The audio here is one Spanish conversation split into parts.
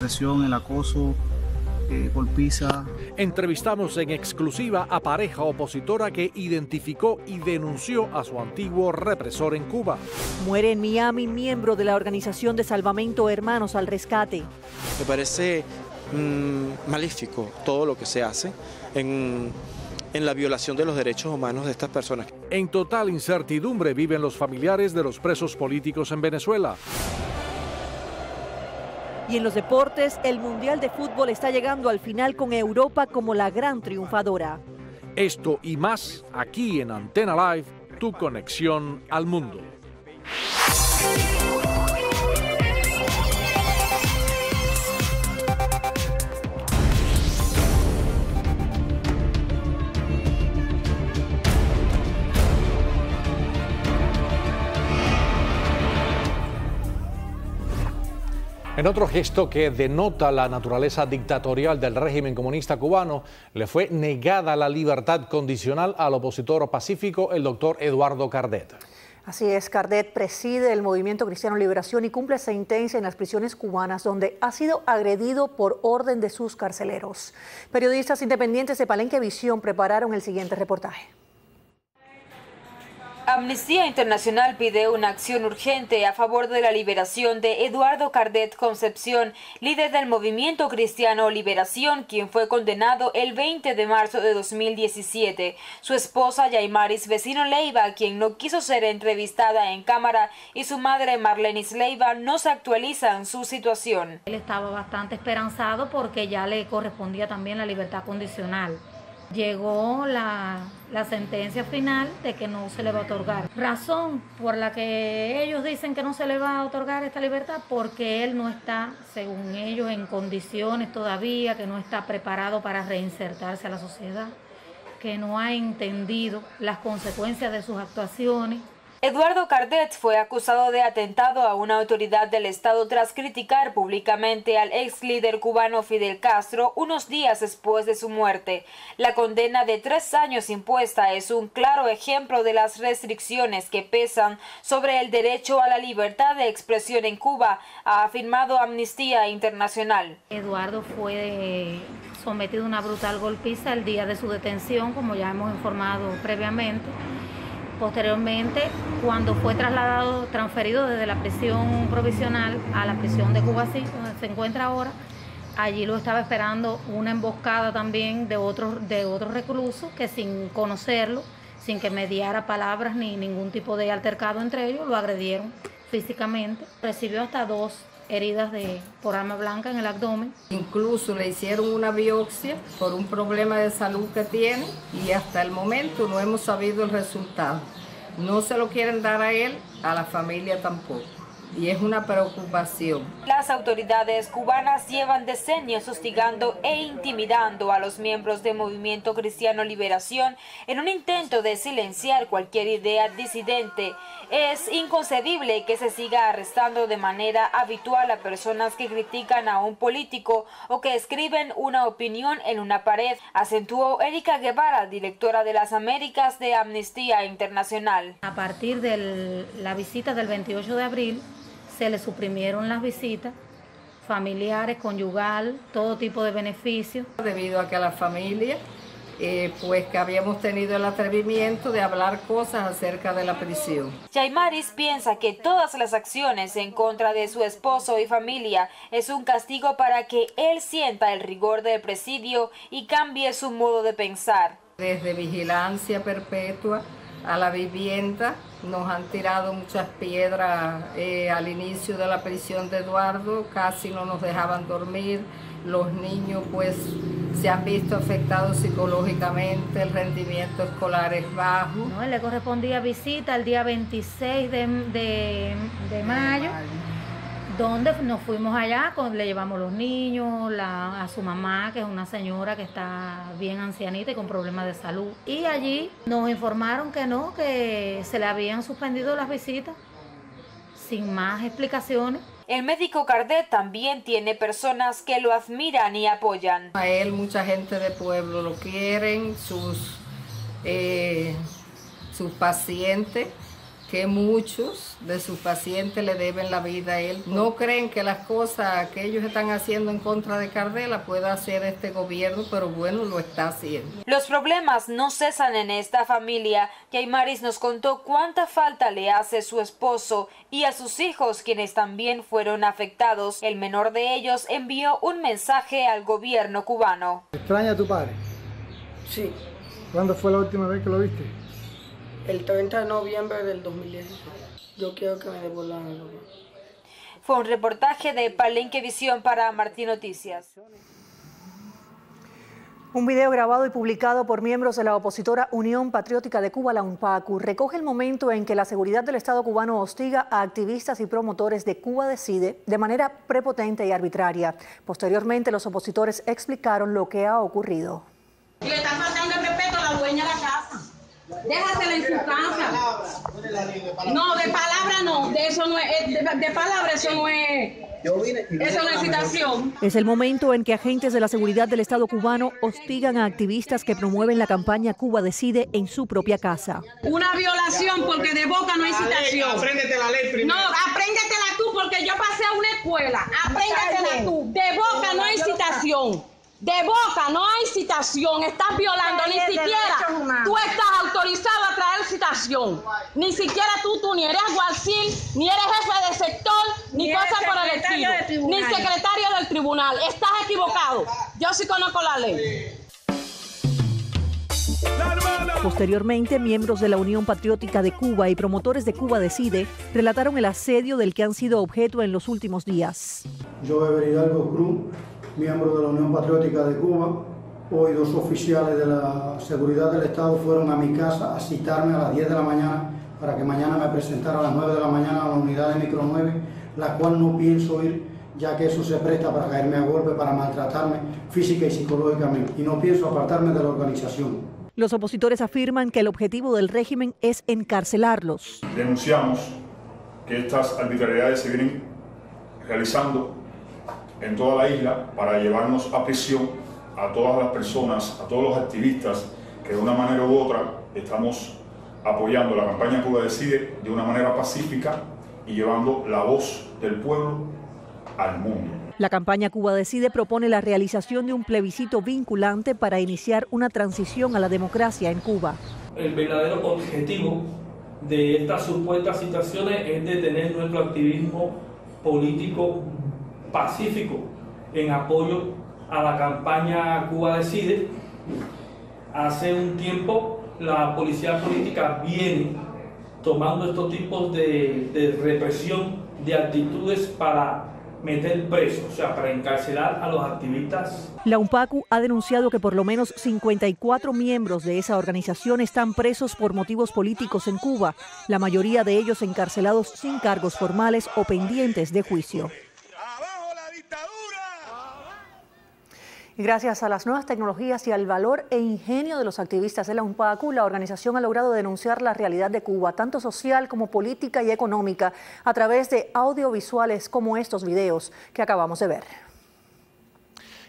Presión, el acoso, golpiza. Entrevistamos en exclusiva a pareja opositora que identificó y denunció a su antiguo represor en Cuba. Muere en Miami miembro de la organización de salvamento Hermanos al Rescate. Me parece maléfico todo lo que se hace en la violación de los derechos humanos de estas personas. En total incertidumbre viven los familiares de los presos políticos en Venezuela. Y en los deportes, el Mundial de Fútbol está llegando al final con Europa como la gran triunfadora. Esto y más aquí en Antena Live, tu conexión al mundo. En otro gesto que denota la naturaleza dictatorial del régimen comunista cubano, le fue negada la libertad condicional al opositor pacífico, el doctor Eduardo Cardet. Así es, Cardet preside el Movimiento Cristiano Liberación y cumple sentencia en las prisiones cubanas, donde ha sido agredido por orden de sus carceleros. Periodistas independientes de Palenque Visión prepararon el siguiente reportaje. Amnistía Internacional pide una acción urgente a favor de la liberación de Eduardo Cardet Concepción, líder del Movimiento Cristiano Liberación, quien fue condenado el 20 de marzo de 2017. Su esposa Yaimaris Vecino Leiva, quien no quiso ser entrevistada en cámara, y su madre Marlenis Leiva no se actualizan su situación. Él estaba bastante esperanzado porque ya le correspondía también la libertad condicional. Llegó la sentencia final de que no se le va a otorgar. Razón por la que ellos dicen que no se le va a otorgar esta libertad, porque él no está, según ellos, en condiciones todavía, que no está preparado para reinsertarse a la sociedad, que no ha entendido las consecuencias de sus actuaciones. Eduardo Cardet fue acusado de atentado a una autoridad del Estado tras criticar públicamente al ex líder cubano Fidel Castro unos días después de su muerte. La condena de 3 años impuesta es un claro ejemplo de las restricciones que pesan sobre el derecho a la libertad de expresión en Cuba, ha afirmado Amnistía Internacional. Eduardo fue sometido a una brutal golpiza el día de su detención, como ya hemos informado previamente. Posteriormente, cuando fue transferido desde la prisión provisional a la prisión de Cuba Decide, donde se encuentra ahora, allí lo estaba esperando una emboscada también de otros reclusos que, sin conocerlo, sin que mediara palabras ni ningún tipo de altercado entre ellos, lo agredieron físicamente. Recibió hasta 2 heridas por arma blanca en el abdomen. Incluso le hicieron una biopsia por un problema de salud que tiene y hasta el momento no hemos sabido el resultado. No se lo quieren dar a él, a la familia tampoco. Y es una preocupación. Las autoridades cubanas llevan decenios hostigando e intimidando a los miembros del Movimiento Cristiano Liberación en un intento de silenciar cualquier idea disidente. Es inconcebible que se siga arrestando de manera habitual a personas que critican a un político o que escriben una opinión en una pared, acentuó Erika Guevara, directora de las Américas de Amnistía Internacional. A partir de la visita del 28 de abril, se le suprimieron las visitas familiares, conyugal, todo tipo de beneficios. Debido a que la familia, pues que habíamos tenido el atrevimiento de hablar cosas acerca de la prisión. Yaimaris piensa que todas las acciones en contra de su esposo y familia es un castigo para que él sienta el rigor del presidio y cambie su modo de pensar. Desde vigilancia perpetua a la vivienda, nos han tirado muchas piedras al inicio de la prisión de Eduardo, casi no nos dejaban dormir, los niños pues se han visto afectados psicológicamente, el rendimiento escolar es bajo. No, le correspondía visita el día 26 de mayo, donde nos fuimos allá, le llevamos los niños, a su mamá, que es una señora que está bien ancianita y con problemas de salud. Y allí nos informaron que no, que se le habían suspendido las visitas, sin más explicaciones. El médico Cardet también tiene personas que lo admiran y apoyan. A él mucha gente de pueblo lo quieren, sus pacientes. que muchos de sus pacientes le deben la vida a él. No creen que las cosas que ellos están haciendo en contra de Cardet la pueda hacer este gobierno, pero bueno, lo está haciendo. Los problemas no cesan en esta familia. Yaimaris nos contó cuánta falta le hace su esposo y a sus hijos, quienes también fueron afectados. El menor de ellos envió un mensaje al gobierno cubano. ¿Extraña a tu padre? Sí. ¿Cuándo fue la última vez que lo viste? El 30 de noviembre del 2016. Yo quiero que me devuelvan el lugar. Fue un reportaje de Palenque Visión para Martín Noticias. Un video grabado y publicado por miembros de la opositora Unión Patriótica de Cuba, la UNPACU, recoge el momento en que la seguridad del Estado cubano hostiga a activistas y promotores de Cuba Decide de manera prepotente y arbitraria. Posteriormente, los opositores explicaron lo que ha ocurrido. Le están faltando el respeto a la dueña de la casa. Déjatela en su casa. No, de palabra no, de eso no es, de palabra eso no es. Esa es la citación. Es el momento en que agentes de la seguridad del Estado cubano hostigan a activistas que promueven la campaña Cuba Decide en su propia casa. Una violación, porque de boca no hay citación. Apréndete la ley primero. No, apréndetela tú, porque yo pasé a una escuela. Apréndetela tú. De boca no hay citación. De boca no hay citación, estás violando, ni siquiera tú estás autorizado a traer citación. Ni siquiera tú ni eres alguacil, ni eres jefe de sector, ni cosa por el estilo, ni secretario del tribunal. Estás equivocado, yo sí conozco la ley. Posteriormente, miembros de la Unión Patriótica de Cuba y promotores de Cuba Decide relataron el asedio del que han sido objeto en los últimos días. Yo he venido algo cru, miembro de la Unión Patriótica de Cuba. Hoy dos oficiales de la seguridad del Estado fueron a mi casa a citarme a las 10 de la mañana para que mañana me presentara a las 9 de la mañana a la unidad de micro 9, la cual no pienso ir, ya que eso se presta para caerme a golpe, para maltratarme física y psicológicamente, y no pienso apartarme de la organización. Los opositores afirman que el objetivo del régimen es encarcelarlos. Denunciamos que estas arbitrariedades se vienen realizando en toda la isla para llevarnos a prisión a todas las personas, a todos los activistas que de una manera u otra estamos apoyando la campaña Cuba Decide de una manera pacífica y llevando la voz del pueblo al mundo. La campaña Cuba Decide propone la realización de un plebiscito vinculante para iniciar una transición a la democracia en Cuba. El verdadero objetivo de estas supuestas citaciones es detener nuestro activismo político pacífico en apoyo a la campaña Cuba Decide. Hace un tiempo la policía política viene tomando estos tipos de represión, de actitudes para meter preso, o sea, para encarcelar a los activistas. La UNPACU ha denunciado que por lo menos 54 miembros de esa organización están presos por motivos políticos en Cuba, la mayoría de ellos encarcelados sin cargos formales o pendientes de juicio. Gracias a las nuevas tecnologías y al valor e ingenio de los activistas de la UNPACU, la organización ha logrado denunciar la realidad de Cuba, tanto social como política y económica, a través de audiovisuales como estos videos que acabamos de ver.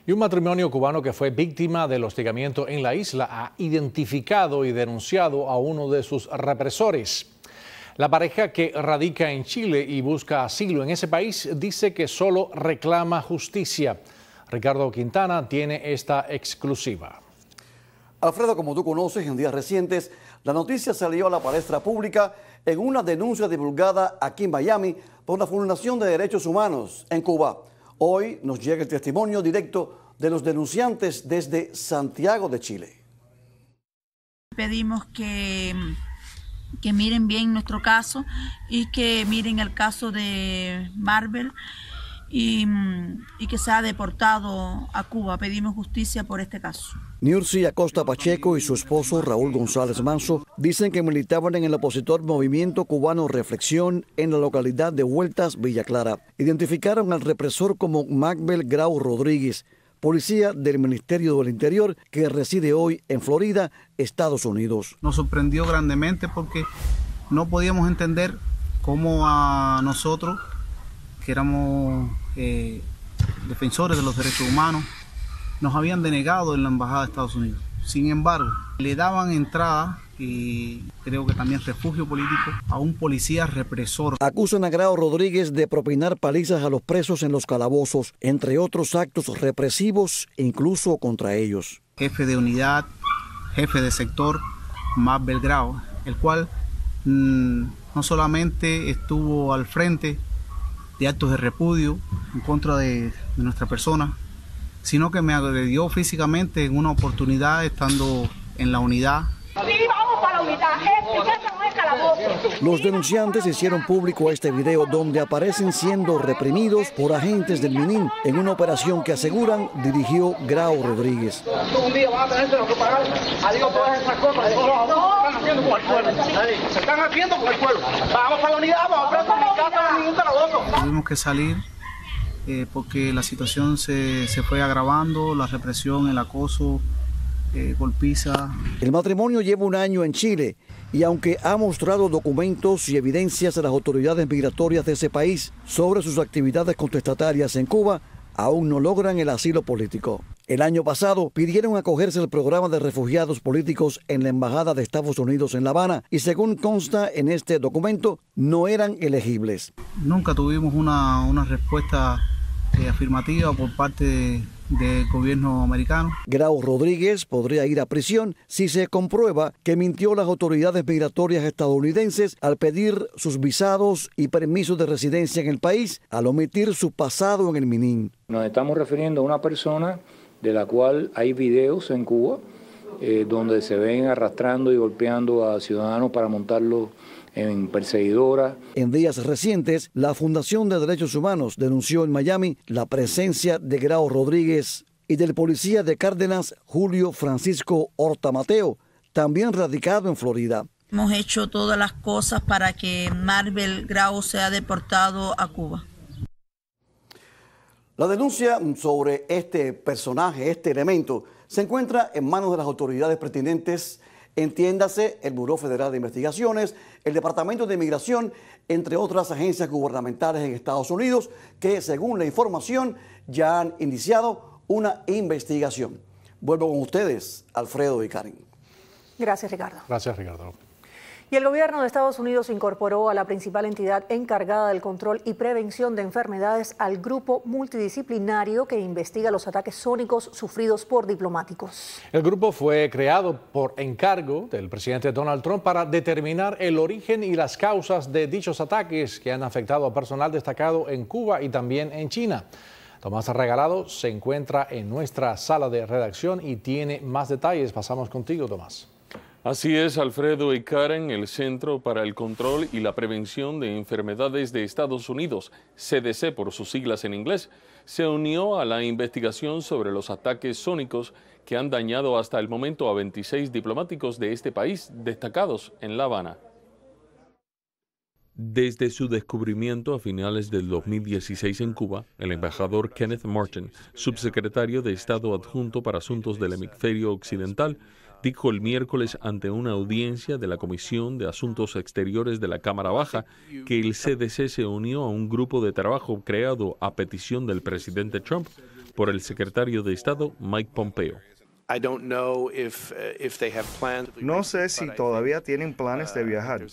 Y un matrimonio cubano que fue víctima del hostigamiento en la isla ha identificado y denunciado a uno de sus represores. La pareja, que radica en Chile y busca asilo en ese país, dice que solo reclama justicia. Ricardo Quintana tiene esta exclusiva. Alfredo, como tú conoces, en días recientes, la noticia salió a la palestra pública en una denuncia divulgada aquí en Miami por la Fundación de Derechos Humanos en Cuba. Hoy nos llega el testimonio directo de los denunciantes desde Santiago de Chile. Pedimos que miren bien nuestro caso y que miren el caso de Magbel. Y que se ha deportado a Cuba. Pedimos justicia por este caso. Nursi Acosta Pacheco y su esposo Raúl González Manso dicen que militaban en el opositor Movimiento Cubano Reflexión en la localidad de Hueltas, Villa Clara. Identificaron al represor como Magbel Grau Rodríguez, policía del Ministerio del Interior que reside hoy en Florida, Estados Unidos. Nos sorprendió grandemente porque no podíamos entender cómo a nosotros, que éramos defensores de los derechos humanos, nos habían denegado en la embajada de Estados Unidos. Sin embargo, le daban entrada y creo que también refugio político a un policía represor. Acusan a Grau Rodríguez de propinar palizas a los presos en los calabozos, entre otros actos represivos, incluso contra ellos. Jefe de unidad, jefe de sector, Magbel Grau, el cual no solamente estuvo al frente de actos de repudio en contra de nuestra persona, sino que me agredió físicamente en una oportunidad estando en la unidad. Los denunciantes hicieron público este video donde aparecen siendo reprimidos por agentes del MININT en una operación que aseguran dirigió Grau Rodríguez. Tuvimos que salir porque la situación se fue agravando, la represión, el acoso, golpiza. El matrimonio lleva un año en Chile y aunque ha mostrado documentos y evidencias a las autoridades migratorias de ese país sobre sus actividades contestatarias en Cuba, aún no logran el asilo político. El año pasado pidieron acogerse al programa de refugiados políticos en la Embajada de Estados Unidos en La Habana y según consta en este documento, no eran elegibles. Nunca tuvimos una respuesta afirmativa por parte del gobierno americano. Grau Rodríguez podría ir a prisión si se comprueba que mintió a las autoridades migratorias estadounidenses al pedir sus visados y permisos de residencia en el país, al omitir su pasado en el MININT. Nos estamos refiriendo a una persona de la cual hay videos en Cuba donde se ven arrastrando y golpeando a ciudadanos para montarlos en perseguidora. En días recientes, la Fundación de Derechos Humanos denunció en Miami la presencia de Grau Rodríguez y del policía de Cárdenas, Julio Francisco Horta Mateo, también radicado en Florida. Hemos hecho todas las cosas para que Magbel Grau sea deportado a Cuba. La denuncia sobre este personaje, este elemento, se encuentra en manos de las autoridades pertinentes, entiéndase el Buró Federal de Investigaciones, el Departamento de Inmigración, entre otras agencias gubernamentales en Estados Unidos, que según la información ya han iniciado una investigación. Vuelvo con ustedes, Alfredo y Karen. Gracias, Ricardo. Gracias, Ricardo. Y el gobierno de Estados Unidos incorporó a la principal entidad encargada del control y prevención de enfermedades al grupo multidisciplinario que investiga los ataques sónicos sufridos por diplomáticos. El grupo fue creado por encargo del presidente Donald Trump para determinar el origen y las causas de dichos ataques que han afectado a personal destacado en Cuba y también en China. Tomás Regalado se encuentra en nuestra sala de redacción y tiene más detalles. Pasamos contigo, Tomás. Así es, Alfredo y Karen, el Centro para el Control y la Prevención de Enfermedades de Estados Unidos, CDC por sus siglas en inglés, se unió a la investigación sobre los ataques sónicos que han dañado hasta el momento a 26 diplomáticos de este país destacados en La Habana. Desde su descubrimiento a finales del 2016 en Cuba, el embajador Kenneth Merten, subsecretario de Estado adjunto para Asuntos del Hemisferio Occidental, dijo el miércoles ante una audiencia de la Comisión de Asuntos Exteriores de la Cámara Baja que el CDC se unió a un grupo de trabajo creado a petición del presidente Trump por el secretario de Estado Mike Pompeo. No sé si todavía tienen planes de viajar,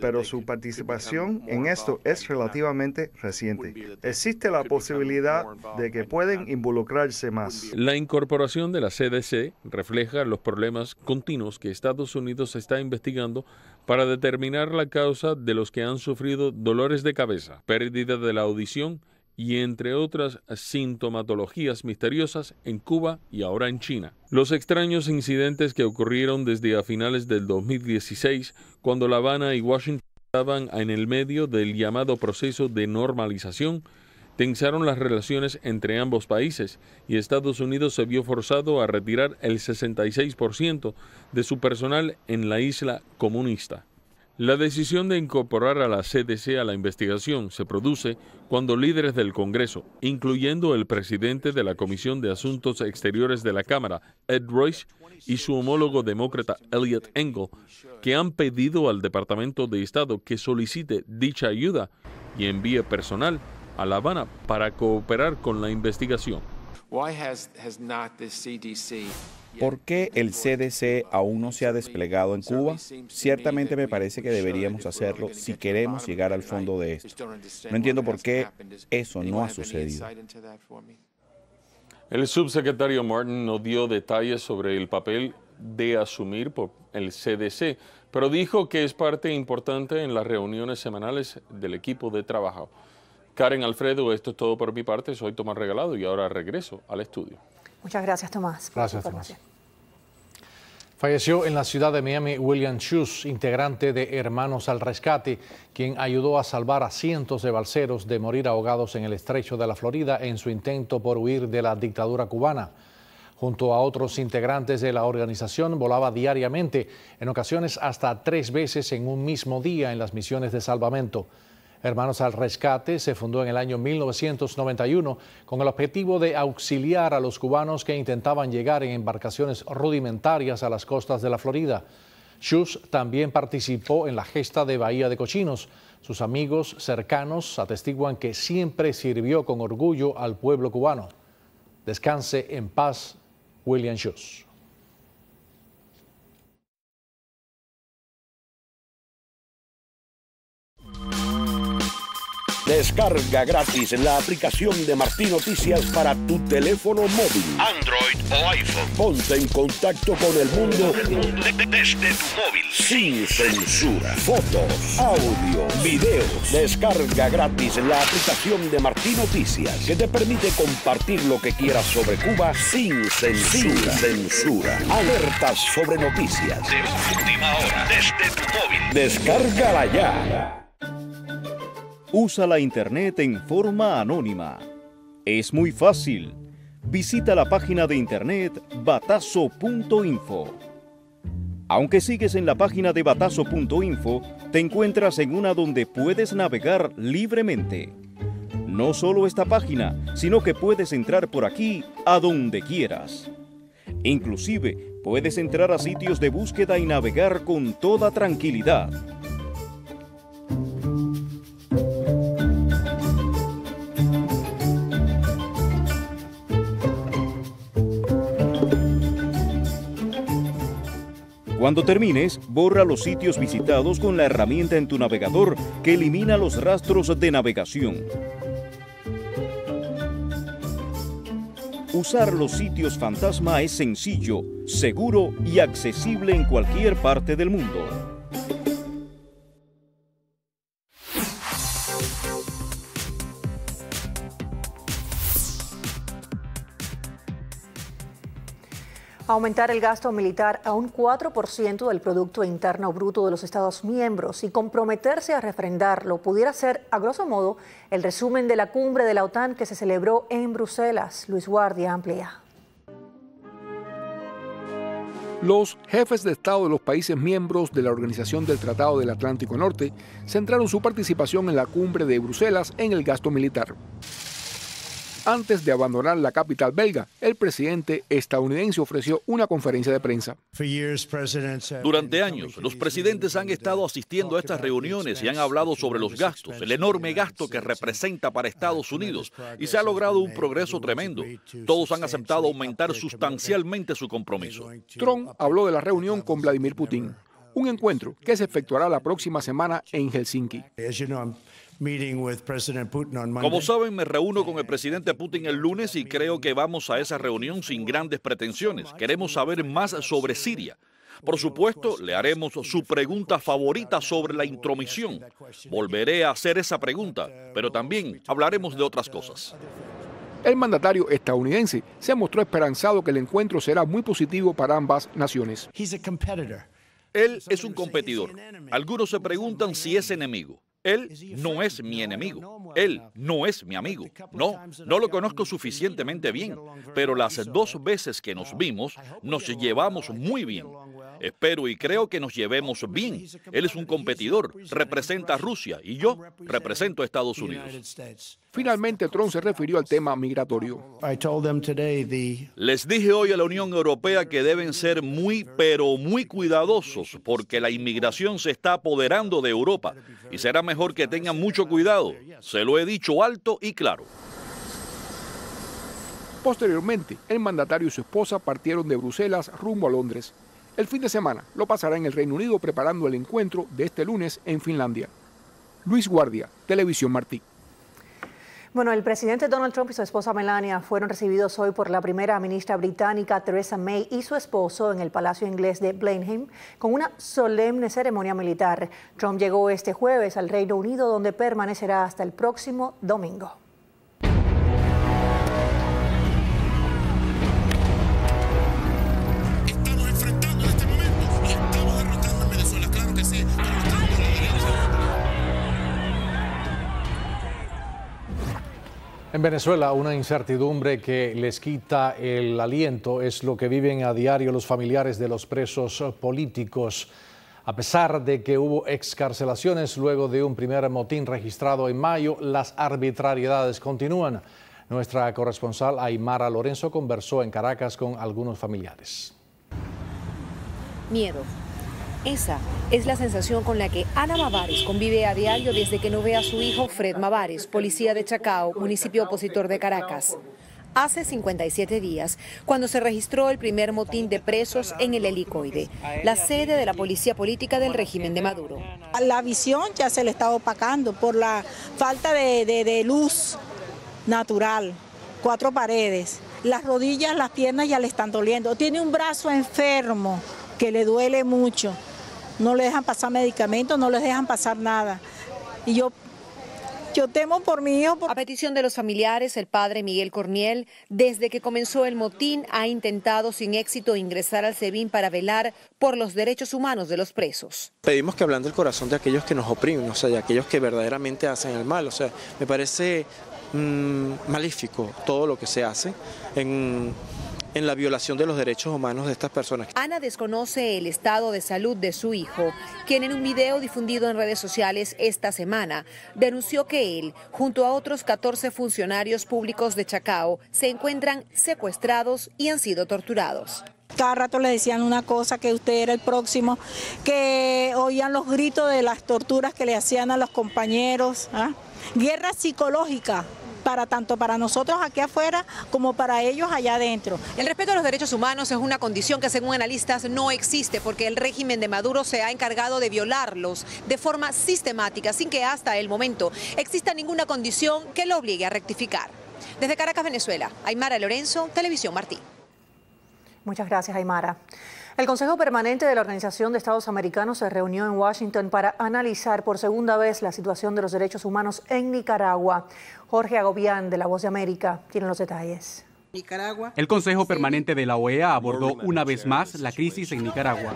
pero su participación en esto es relativamente reciente. Existe la posibilidad de que pueden involucrarse más. La incorporación de la CDC refleja los problemas continuos que Estados Unidos está investigando para determinar la causa de los que han sufrido dolores de cabeza, pérdida de la audición y entre otras sintomatologías misteriosas en Cuba y ahora en China. Los extraños incidentes que ocurrieron desde a finales del 2016, cuando La Habana y Washington estaban en el medio del llamado proceso de normalización, tensaron las relaciones entre ambos países y Estados Unidos se vio forzado a retirar el 66% de su personal en la isla comunista. La decisión de incorporar a la CDC a la investigación se produce cuando líderes del Congreso, incluyendo el presidente de la Comisión de Asuntos Exteriores de la Cámara, Ed Royce, y su homólogo demócrata Elliot Engel, que han pedido al Departamento de Estado que solicite dicha ayuda y envíe personal a La Habana para cooperar con la investigación. ¿Por qué el CDC aún no se ha desplegado en Cuba? Ciertamente me parece que deberíamos hacerlo si queremos llegar al fondo de esto. No entiendo por qué eso no ha sucedido. El subsecretario Martin no dio detalles sobre el papel de asumir por el CDC, pero dijo que es parte importante en las reuniones semanales del equipo de trabajo. Karen Alfredo, esto es todo por mi parte. Soy Tomás Regalado y ahora regreso al estudio. Muchas gracias, Tomás. Gracias, Tomás. Falleció en la ciudad de Miami William Chus, integrante de Hermanos al Rescate, quien ayudó a salvar a cientos de balseros de morir ahogados en el estrecho de la Florida en su intento por huir de la dictadura cubana. Junto a otros integrantes de la organización volaba diariamente, en ocasiones hasta 3 veces en un mismo día en las misiones de salvamento. Hermanos al Rescate se fundó en el año 1991 con el objetivo de auxiliar a los cubanos que intentaban llegar en embarcaciones rudimentarias a las costas de la Florida. Chus también participó en la gesta de Bahía de Cochinos. Sus amigos cercanos atestiguan que siempre sirvió con orgullo al pueblo cubano. Descanse en paz, William Chus. Descarga gratis la aplicación de Martí Noticias para tu teléfono móvil, Android o iPhone. Ponte en contacto con el mundo desde tu móvil, sin censura. Fotos, audio, videos. Descarga gratis la aplicación de Martí Noticias, que te permite compartir lo que quieras sobre Cuba sin censura. Alertas sobre noticias de última hora desde tu móvil. Descárgala ya. Usa la Internet en forma anónima. Es muy fácil. Visita la página de Internet batazo.info. Aunque sigues en la página de batazo.info, te encuentras en una donde puedes navegar libremente. No solo esta página, sino que puedes entrar por aquí a donde quieras. Inclusive, puedes entrar a sitios de búsqueda y navegar con toda tranquilidad. Cuando termines, borra los sitios visitados con la herramienta en tu navegador que elimina los rastros de navegación. Usar los sitios fantasma es sencillo, seguro y accesible en cualquier parte del mundo. Aumentar el gasto militar a un 4% del Producto Interno Bruto de los Estados miembros y comprometerse a refrendarlo pudiera ser, a grosso modo, el resumen de la cumbre de la OTAN que se celebró en Bruselas. Luis Guardia amplía. Los jefes de Estado de los países miembros de la Organización del Tratado del Atlántico Norte centraron su participación en la cumbre de Bruselas en el gasto militar. Antes de abandonar la capital belga, el presidente estadounidense ofreció una conferencia de prensa. Durante años, los presidentes han estado asistiendo a estas reuniones y han hablado sobre los gastos, el enorme gasto que representa para Estados Unidos, y se ha logrado un progreso tremendo. Todos han aceptado aumentar sustancialmente su compromiso. Trump habló de la reunión con Vladimir Putin, un encuentro que se efectuará la próxima semana en Helsinki. Como saben, me reúno con el presidente Putin el lunes y creo que vamos a esa reunión sin grandes pretensiones. Queremos saber más sobre Siria. Por supuesto, le haremos su pregunta favorita sobre la intromisión. Volveré a hacer esa pregunta, pero también hablaremos de otras cosas. El mandatario estadounidense se mostró esperanzado que el encuentro será muy positivo para ambas naciones. Él es un competidor. Algunos se preguntan si es enemigo. Él no es mi enemigo, él no es mi amigo, no lo conozco suficientemente bien, pero las 2 veces que nos vimos nos llevamos muy bien. Espero y creo que nos llevemos bien. Él es un competidor, representa a Rusia y yo represento a Estados Unidos. Finalmente, Trump se refirió al tema migratorio. Les dije hoy a la Unión Europea que deben ser muy, pero muy cuidadosos porque la inmigración se está apoderando de Europa y será mejor que tengan mucho cuidado. Se lo he dicho alto y claro. Posteriormente, el mandatario y su esposa partieron de Bruselas rumbo a Londres. El fin de semana lo pasará en el Reino Unido preparando el encuentro de este lunes en Finlandia. Luis Guardia, Televisión Martí. Bueno, el presidente Donald Trump y su esposa Melania fueron recibidos hoy por la primera ministra británica Theresa May y su esposo en el Palacio Inglés de Blenheim con una solemne ceremonia militar. Trump llegó este jueves al Reino Unido, donde permanecerá hasta el próximo domingo. En Venezuela, una incertidumbre que les quita el aliento es lo que viven a diario los familiares de los presos políticos. A pesar de que hubo excarcelaciones luego de un primer motín registrado en mayo, las arbitrariedades continúan. Nuestra corresponsal Aymara Lorenzo conversó en Caracas con algunos familiares. Miedo. Esa es la sensación con la que Ana Mavares convive a diario desde que no ve a su hijo Fred Mavares, policía de Chacao, municipio opositor de Caracas. Hace 57 días, cuando se registró el primer motín de presos en el Helicoide, la sede de la policía política del régimen de Maduro. La visión ya se le está opacando por la falta de luz natural, cuatro paredes. Las rodillas, las piernas ya le están doliendo. Tiene un brazo enfermo que le duele mucho. No le dejan pasar medicamentos, no les dejan pasar nada. Y yo temo por mi hijo. A petición de los familiares, el padre Miguel Corniel, desde que comenzó el motín, ha intentado sin éxito ingresar al SEBIN para velar por los derechos humanos de los presos. Pedimos que hablando el corazón de aquellos que nos oprimen, o sea, de aquellos que verdaderamente hacen el mal. O sea, me parece maléfico todo lo que se hace en la violación de los derechos humanos de estas personas. Ana desconoce el estado de salud de su hijo, quien en un video difundido en redes sociales esta semana denunció que él, junto a otros 14 funcionarios públicos de Chacao, se encuentran secuestrados y han sido torturados. Cada rato le decían una cosa, que usted era el próximo, que oían los gritos de las torturas que le hacían a los compañeros. Guerra psicológica. Tanto para nosotros aquí afuera como para ellos allá adentro. El respeto a los derechos humanos es una condición que según analistas no existe porque el régimen de Maduro se ha encargado de violarlos de forma sistemática sin que hasta el momento exista ninguna condición que lo obligue a rectificar. Desde Caracas, Venezuela, Aymara Lorenzo, Televisión Martí. Muchas gracias, Aymara. El Consejo Permanente de la Organización de Estados Americanos se reunió en Washington para analizar por segunda vez la situación de los derechos humanos en Nicaragua. Jorge Agobián, de La Voz de América, tiene los detalles. El Consejo Permanente de la OEA abordó una vez más la crisis en Nicaragua.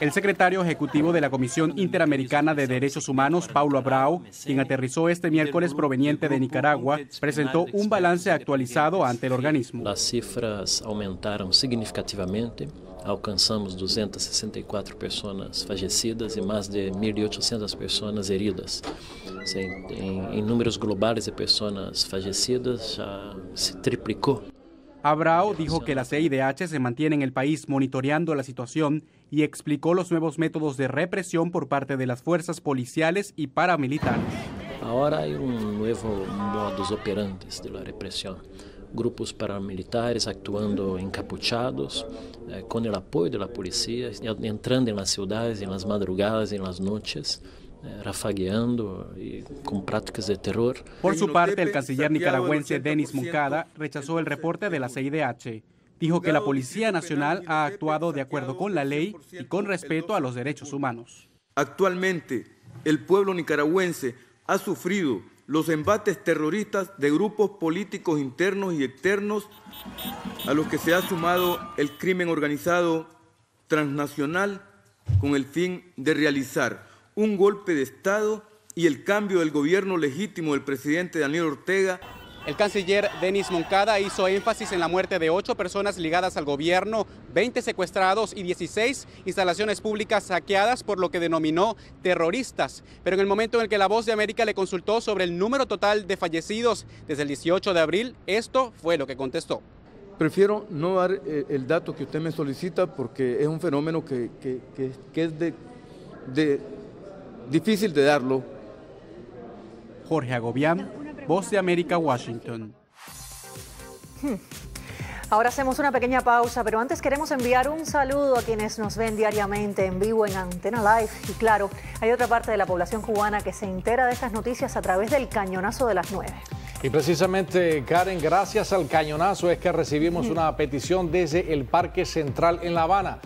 El secretario ejecutivo de la Comisión Interamericana de Derechos Humanos, Paulo Abrao, quien aterrizó este miércoles proveniente de Nicaragua, presentó un balance actualizado ante el organismo. Las cifras aumentaron significativamente. Alcanzamos 264 personas fallecidas y más de 1.800 personas heridas. En números globales de personas fallecidas ya se triplicó. Abrao dijo que la CIDH se mantiene en el país monitoreando la situación y explicó los nuevos métodos de represión por parte de las fuerzas policiales y paramilitares. Ahora hay un nuevo modus operandi de la represión. Grupos paramilitares actuando encapuchados, con el apoyo de la policía, entrando en las ciudades, en las madrugadas, en las noches, rafagueando y con prácticas de terror. Por su parte, el canciller nicaragüense Denis Moncada rechazó el reporte de la CIDH. Dijo que la Policía Nacional ha actuado de acuerdo con la ley y con respeto a los derechos humanos. Actualmente, el pueblo nicaragüense ha sufrido los embates terroristas de grupos políticos internos y externos a los que se ha sumado el crimen organizado transnacional con el fin de realizar un golpe de Estado y el cambio del gobierno legítimo del presidente Daniel Ortega. El canciller Denis Moncada hizo énfasis en la muerte de 8 personas ligadas al gobierno, 20 secuestrados y 16 instalaciones públicas saqueadas por lo que denominó terroristas. Pero en el momento en el que La Voz de América le consultó sobre el número total de fallecidos desde el 18 de abril, esto fue lo que contestó. Prefiero no dar el dato que usted me solicita porque es un fenómeno que es difícil de darlo. Jorge Agobián, Voz de América, Washington. Ahora hacemos una pequeña pausa, pero antes queremos enviar un saludo a quienes nos ven diariamente en vivo en Antena Live. Y claro, hay otra parte de la población cubana que se entera de estas noticias a través del cañonazo de las 9. Y precisamente, Karen, gracias al cañonazo es que recibimos una petición desde el Parque Central en La Habana.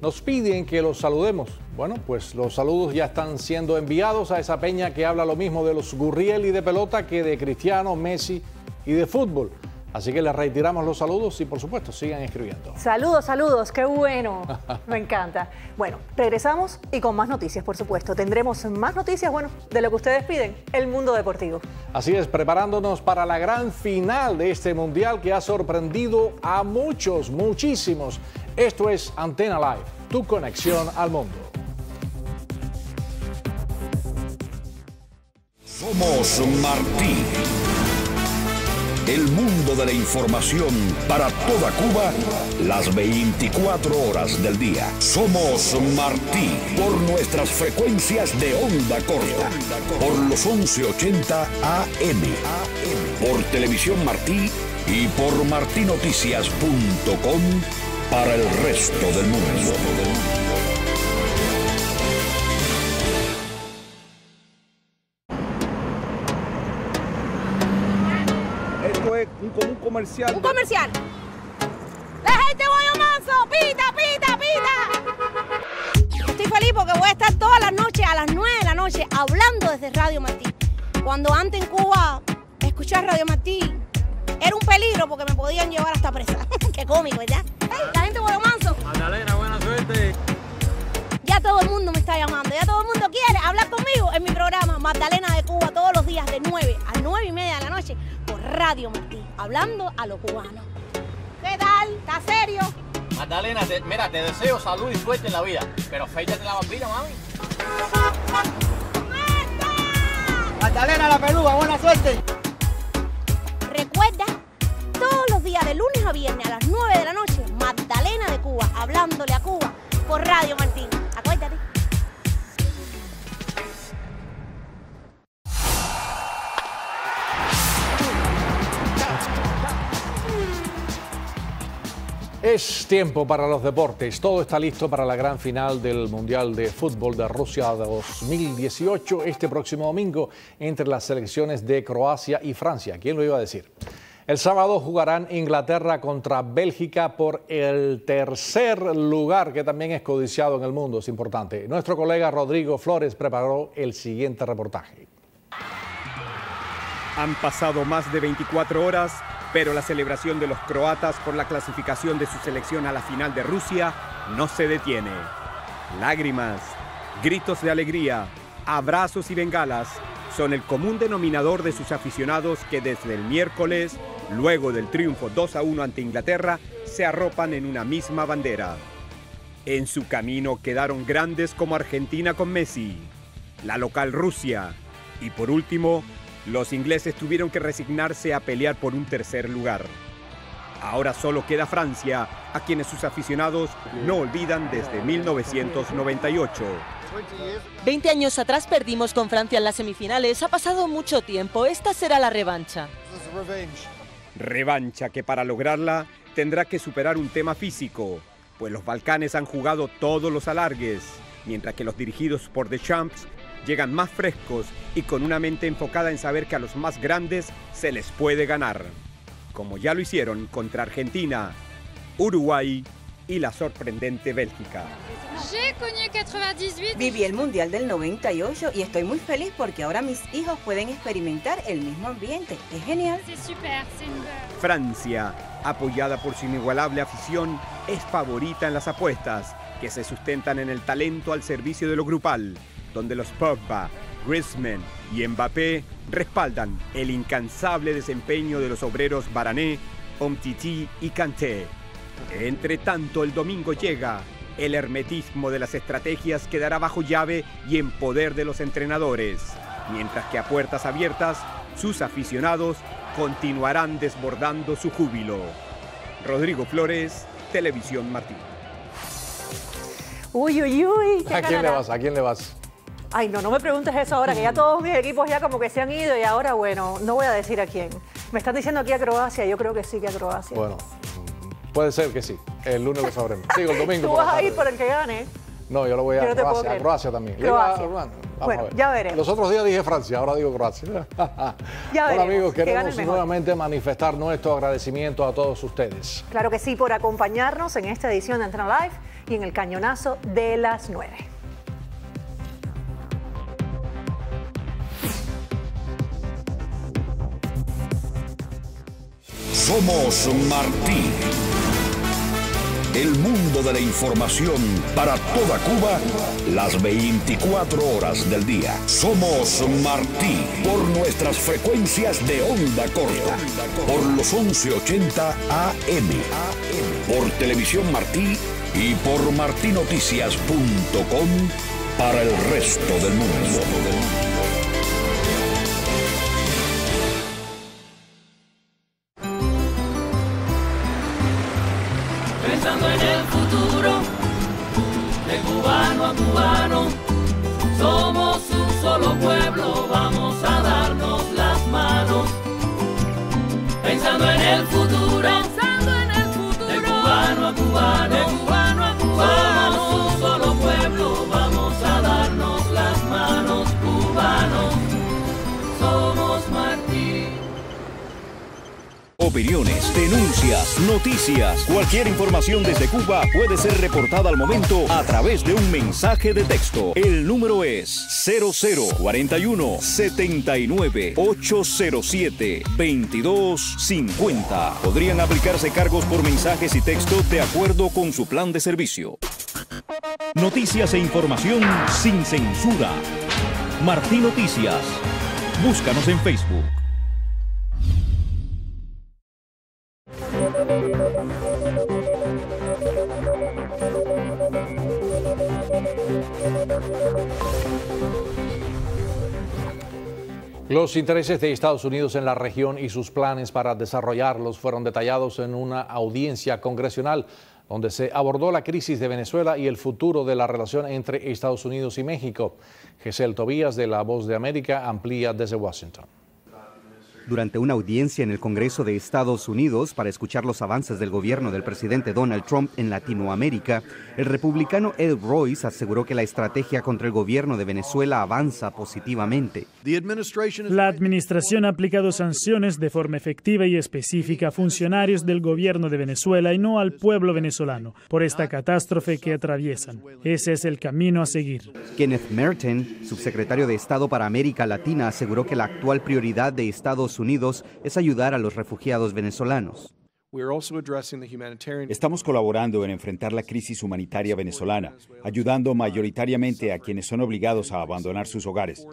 Nos piden que los saludemos. Bueno, pues los saludos ya están siendo enviados a esa peña que habla lo mismo de los Gurriel y de pelota que de Cristiano, Messi y de fútbol. Así que les retiramos los saludos y, por supuesto, sigan escribiendo. Saludos, saludos, qué bueno, me encanta. Bueno, regresamos y con más noticias, por supuesto. Tendremos más noticias, bueno, de lo que ustedes piden, el mundo deportivo. Así es, preparándonos para la gran final de este Mundial que ha sorprendido a muchos, muchísimos. Esto es Antena Live, tu conexión al mundo. Somos Martí. El mundo de la información para toda Cuba, las 24 horas del día. Somos Martí, por nuestras frecuencias de onda corta, por los 1180 AM, por Televisión Martí y por martinoticias.com para el resto del mundo. Comercial. Un comercial. La gente voy manso, pita, pita, pita. Estoy feliz porque voy a estar todas las noches a las 9 de la noche hablando desde Radio Martí. Cuando antes en Cuba escuchar Radio Martí era un peligro porque me podían llevar hasta presa. Qué cómico, ¿verdad? Hey, la gente voy manso. Magdalena, buena suerte. Ya todo el mundo me está llamando, ya todo el mundo quiere hablar conmigo en mi programa Magdalena de Cuba todos los días de 9 a 9 y media de la noche por Radio Martí. Hablando a los cubanos. ¿Qué tal? ¿Estás serio? Magdalena, mira, te deseo salud y suerte en la vida, pero féchate la vampira, mami. ¡Marta! Magdalena, la peluda, buena suerte. Recuerda, todos los días de lunes a viernes a las 9 de la noche, Magdalena de Cuba, hablándole a Cuba por Radio Martín. Acuérdate. Es tiempo para los deportes. Todo está listo para la gran final del Mundial de Fútbol de Rusia 2018 este próximo domingo entre las selecciones de Croacia y Francia. ¿Quién lo iba a decir? El sábado jugarán Inglaterra contra Bélgica por el tercer lugar, que también es codiciado en el mundo, es importante. Nuestro colega Rodrigo Flores preparó el siguiente reportaje. Han pasado más de 24 horas... pero la celebración de los croatas por la clasificación de su selección a la final de Rusia no se detiene. Lágrimas, gritos de alegría, abrazos y bengalas son el común denominador de sus aficionados que desde el miércoles, luego del triunfo 2-1 ante Inglaterra, se arropan en una misma bandera. En su camino quedaron grandes como Argentina con Messi, la local Rusia y por último... los ingleses tuvieron que resignarse a pelear por un tercer lugar. Ahora solo queda Francia, a quienes sus aficionados no olvidan desde 1998. 20 años atrás perdimos con Francia en las semifinales. Ha pasado mucho tiempo. Esta será la revancha. Revancha que para lograrla tendrá que superar un tema físico, pues los Balcanes han jugado todos los alargues, mientras que los dirigidos por Deschamps llegan más frescos y con una mente enfocada en saber que a los más grandes se les puede ganar, como ya lo hicieron contra Argentina, Uruguay y la sorprendente Bélgica. Viví el Mundial del 98 y estoy muy feliz porque ahora mis hijos pueden experimentar el mismo ambiente. Es genial. Francia, apoyada por su inigualable afición, es favorita en las apuestas, que se sustentan en el talento al servicio de lo grupal, donde los Pogba, Griezmann y Mbappé respaldan el incansable desempeño de los obreros Barané, Umtiti y Kanté. Entre tanto, el domingo llega el hermetismo de las estrategias quedará bajo llave y en poder de los entrenadores, mientras que a puertas abiertas, sus aficionados continuarán desbordando su júbilo. Rodrigo Flores, Televisión Martí. Uy, uy, uy. ¿A quién le vas? Ay, no, no me preguntes eso ahora, que ya todos mis equipos ya como que se han ido y ahora, bueno, no voy a decir a quién. Me están diciendo aquí a Croacia, yo creo que sí que a Croacia. Bueno, puede ser que sí, el lunes lo sabremos. Sigo el domingo. Tú vas a ir por el que gane. No, yo lo voy a Croacia, también. Croacia. Bueno, ya veremos. Los otros días dije Francia, ahora digo Croacia. Ya veremos. Bueno, amigos, queremos nuevamente manifestar nuestro agradecimiento a todos ustedes. Claro que sí, por acompañarnos en esta edición de Antena Live y en el cañonazo de las 9. Somos Martí, el mundo de la información para toda Cuba, las 24 horas del día. Somos Martí, por nuestras frecuencias de onda corta, por los 1180 AM, por Televisión Martí y por martinoticias.com para el resto del mundo. Opiniones, denuncias, noticias, cualquier información desde Cuba puede ser reportada al momento a través de un mensaje de texto. El número es 0041 79 807 2250. Podrían aplicarse cargos por mensajes y texto de acuerdo con su plan de servicio. Noticias e información sin censura. Martí Noticias. Búscanos en Facebook. Los intereses de Estados Unidos en la región y sus planes para desarrollarlos fueron detallados en una audiencia congresional donde se abordó la crisis de Venezuela y el futuro de la relación entre Estados Unidos y México. Gesel Tobías de La Voz de América amplía desde Washington. Durante una audiencia en el Congreso de Estados Unidos para escuchar los avances del gobierno del presidente Donald Trump en Latinoamérica, el republicano Ed Royce aseguró que la estrategia contra el gobierno de Venezuela avanza positivamente. La administración ha aplicado sanciones de forma efectiva y específica a funcionarios del gobierno de Venezuela y no al pueblo venezolano por esta catástrofe que atraviesan. Ese es el camino a seguir. Kenneth Merten, subsecretario de Estado para América Latina, aseguró que la actual prioridad de Estados Unidos es ayudar a los refugiados venezolanos. Estamos colaborando en enfrentar la crisis humanitaria venezolana, ayudando mayoritariamente a quienes son obligados a abandonar sus hogares.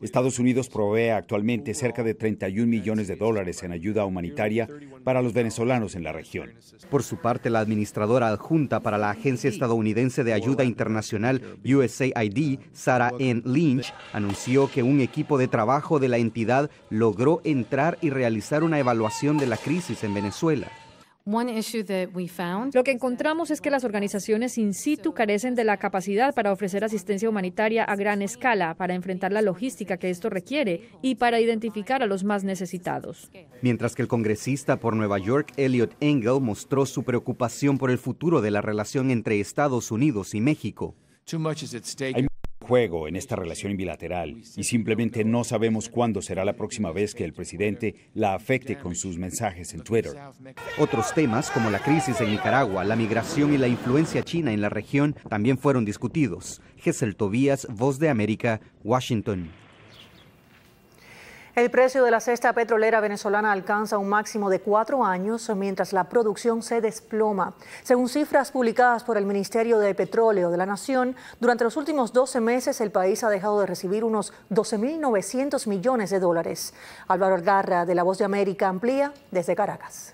Estados Unidos provee actualmente cerca de $31 millones en ayuda humanitaria para los venezolanos en la región. Por su parte, la administradora adjunta para la Agencia Estadounidense de Ayuda Internacional USAID, Sarah N. Lynch, anunció que un equipo de trabajo de la entidad logró entrar y realizar una evaluación de la crisis en Venezuela. Lo que encontramos es que las organizaciones in situ carecen de la capacidad para ofrecer asistencia humanitaria a gran escala, para enfrentar la logística que esto requiere y para identificar a los más necesitados. Mientras que el congresista por Nueva York, Elliot Engel, mostró su preocupación por el futuro de la relación entre Estados Unidos y México. Hay juego en esta relación bilateral y simplemente no sabemos cuándo será la próxima vez que el presidente la afecte con sus mensajes en Twitter. Otros temas como la crisis en Nicaragua, la migración y la influencia china en la región también fueron discutidos. Gesel Tobías, Voz de América, Washington. El precio de la cesta petrolera venezolana alcanza un máximo de 4 años, mientras la producción se desploma. Según cifras publicadas por el Ministerio de Petróleo de la Nación, durante los últimos 12 meses el país ha dejado de recibir unos $12.900 millones. Álvaro Garra de La Voz de América amplía desde Caracas.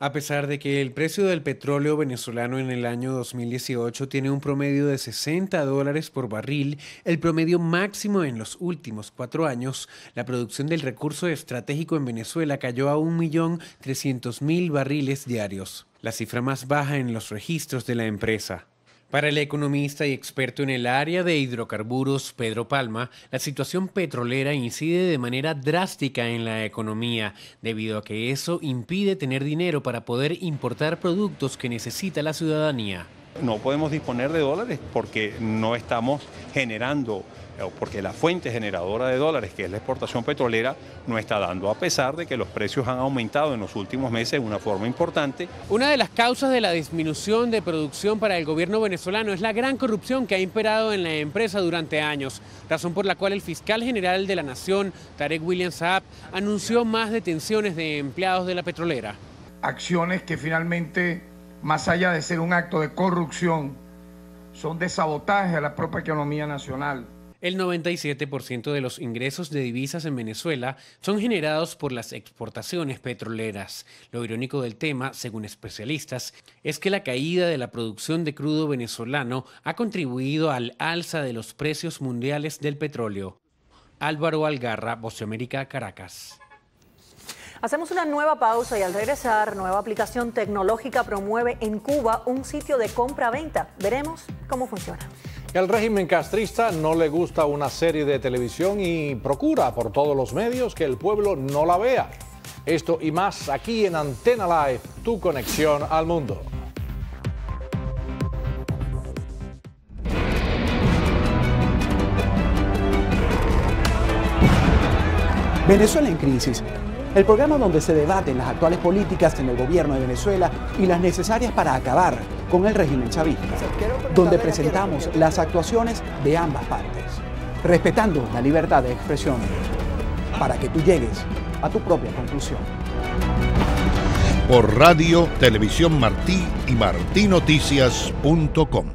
A pesar de que el precio del petróleo venezolano en el año 2018 tiene un promedio de $60 por barril, el promedio máximo en los últimos 4 años, la producción del recurso estratégico en Venezuela cayó a 1.300.000 barriles diarios, la cifra más baja en los registros de la empresa. Para el economista y experto en el área de hidrocarburos, Pedro Palma, la situación petrolera incide de manera drástica en la economía, debido a que eso impide tener dinero para poder importar productos que necesita la ciudadanía. No podemos disponer de dólares porque no estamos generando, porque la fuente generadora de dólares, que es la exportación petrolera, no está dando, a pesar de que los precios han aumentado en los últimos meses de una forma importante. Una de las causas de la disminución de producción para el gobierno venezolano es la gran corrupción que ha imperado en la empresa durante años, razón por la cual el fiscal general de la Nación, Tarek William Saab, anunció más detenciones de empleados de la petrolera. Acciones que finalmente, más allá de ser un acto de corrupción, son de sabotaje a la propia economía nacional. El 97% de los ingresos de divisas en Venezuela son generados por las exportaciones petroleras. Lo irónico del tema, según especialistas, es que la caída de la producción de crudo venezolano ha contribuido al alza de los precios mundiales del petróleo. Álvaro Algarra, Voz de América, Caracas. Hacemos una nueva pausa y al regresar, nueva aplicación tecnológica promueve en Cuba un sitio de compra-venta. Veremos cómo funciona. El régimen castrista no le gusta una serie de televisión y procura por todos los medios que el pueblo no la vea. Esto y más aquí en Antena Live, tu conexión al mundo. Venezuela en crisis. El programa donde se debaten las actuales políticas en el gobierno de Venezuela y las necesarias para acabar con el régimen chavista, donde presentamos las actuaciones de ambas partes, respetando la libertad de expresión, para que tú llegues a tu propia conclusión. Por radio, Televisión Martí y martinoticias.com.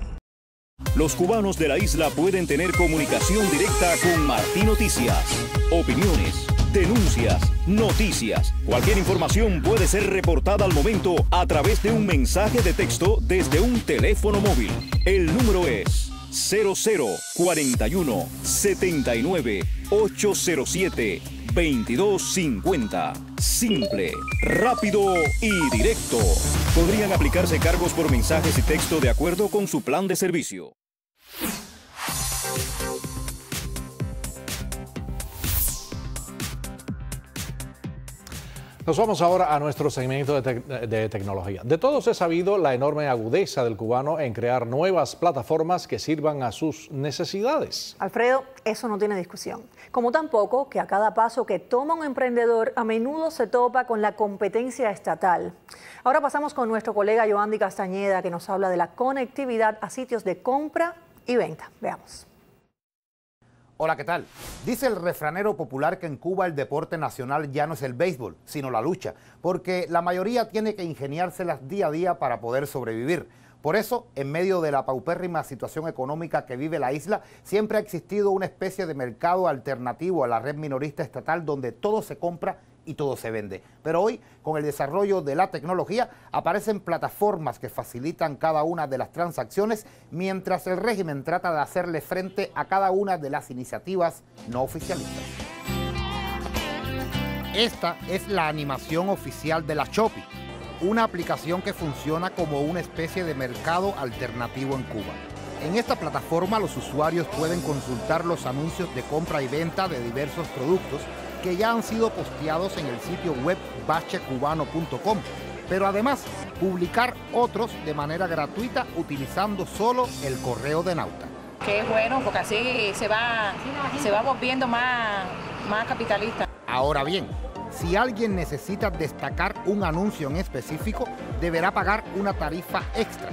Los cubanos de la isla pueden tener comunicación directa con Martí Noticias, opiniones, denuncias, noticias. Cualquier información puede ser reportada al momento a través de un mensaje de texto desde un teléfono móvil. El número es 0041 79 807 2250. Simple, rápido y directo. Podrían aplicarse cargos por mensajes y texto de acuerdo con su plan de servicio. Nos vamos ahora a nuestro segmento de tecnología. De todos es sabido la enorme agudeza del cubano en crear nuevas plataformas que sirvan a sus necesidades. Alfredo, eso no tiene discusión. Como tampoco que a cada paso que toma un emprendedor a menudo se topa con la competencia estatal. Ahora pasamos con nuestro colega Yoandi Castañeda, que nos habla de la conectividad a sitios de compra y venta. Veamos. Hola, ¿qué tal? Dice el refranero popular que en Cuba el deporte nacional ya no es el béisbol, sino la lucha, porque la mayoría tiene que ingeniárselas día a día para poder sobrevivir. Por eso, en medio de la paupérrima situación económica que vive la isla, siempre ha existido una especie de mercado alternativo a la red minorista estatal donde todo se compra y todo se vende. Pero hoy, con el desarrollo de la tecnología, aparecen plataformas que facilitan cada una de las transacciones, mientras el régimen trata de hacerle frente a cada una de las iniciativas no oficialistas. Esta es la animación oficial de la Shopee, una aplicación que funciona como una especie de mercado alternativo en Cuba. En esta plataforma los usuarios pueden consultar los anuncios de compra y venta de diversos productos que ya han sido posteados en el sitio web bachecubano.com, pero además publicar otros de manera gratuita utilizando solo el correo de Nauta. Qué bueno, porque así se va volviendo más capitalista. Ahora bien, si alguien necesita destacar un anuncio en específico, deberá pagar una tarifa extra.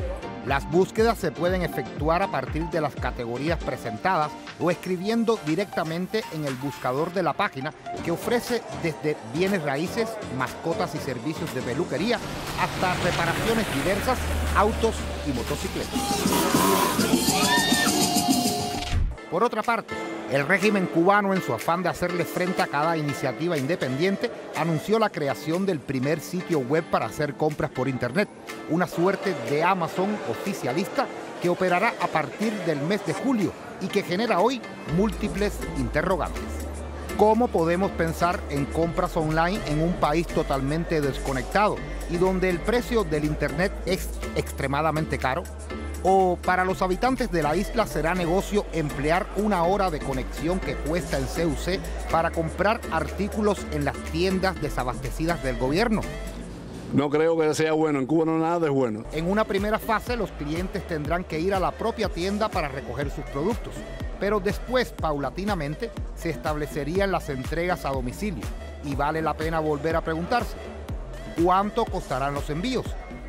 Las búsquedas se pueden efectuar a partir de las categorías presentadas o escribiendo directamente en el buscador de la página, que ofrece desde bienes raíces, mascotas y servicios de peluquería, hasta reparaciones diversas, autos y motocicletas. Por otra parte, el régimen cubano, en su afán de hacerle frente a cada iniciativa independiente, anunció la creación del primer sitio web para hacer compras por Internet, una suerte de Amazon oficialista que operará a partir del mes de julio y que genera hoy múltiples interrogantes. ¿Cómo podemos pensar en compras online en un país totalmente desconectado y donde el precio del Internet es extremadamente caro? o para los habitantes de la isla será negocio emplear una hora de conexión que cuesta el CUC para comprar artículos en las tiendas desabastecidas del gobierno. No creo que sea bueno, en Cuba no nada es bueno. En una primera fase los clientes tendrán que ir a la propia tienda para recoger sus productos, pero después paulatinamente se establecerían las entregas a domicilio y vale la pena volver a preguntarse ¿cuánto costarán los envíos?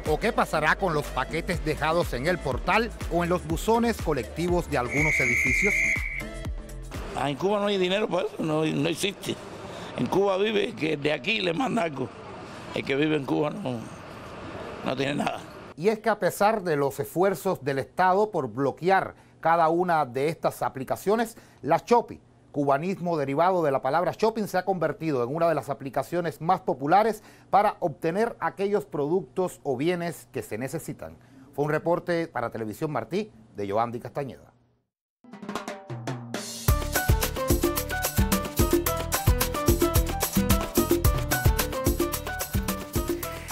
¿O qué pasará con los paquetes dejados en el portal o en los buzones colectivos de algunos edificios? En Cuba no hay dinero para eso, no existe. En Cuba vive que de aquí le manda algo. El que vive en Cuba no tiene nada. Y es que a pesar de los esfuerzos del Estado por bloquear cada una de estas aplicaciones, la Chopi, cubanismo derivado de la palabra shopping, se ha convertido en una de las aplicaciones más populares para obtener aquellos productos o bienes que se necesitan. Fue un reporte para Televisión Martí de Yoandi Castañeda.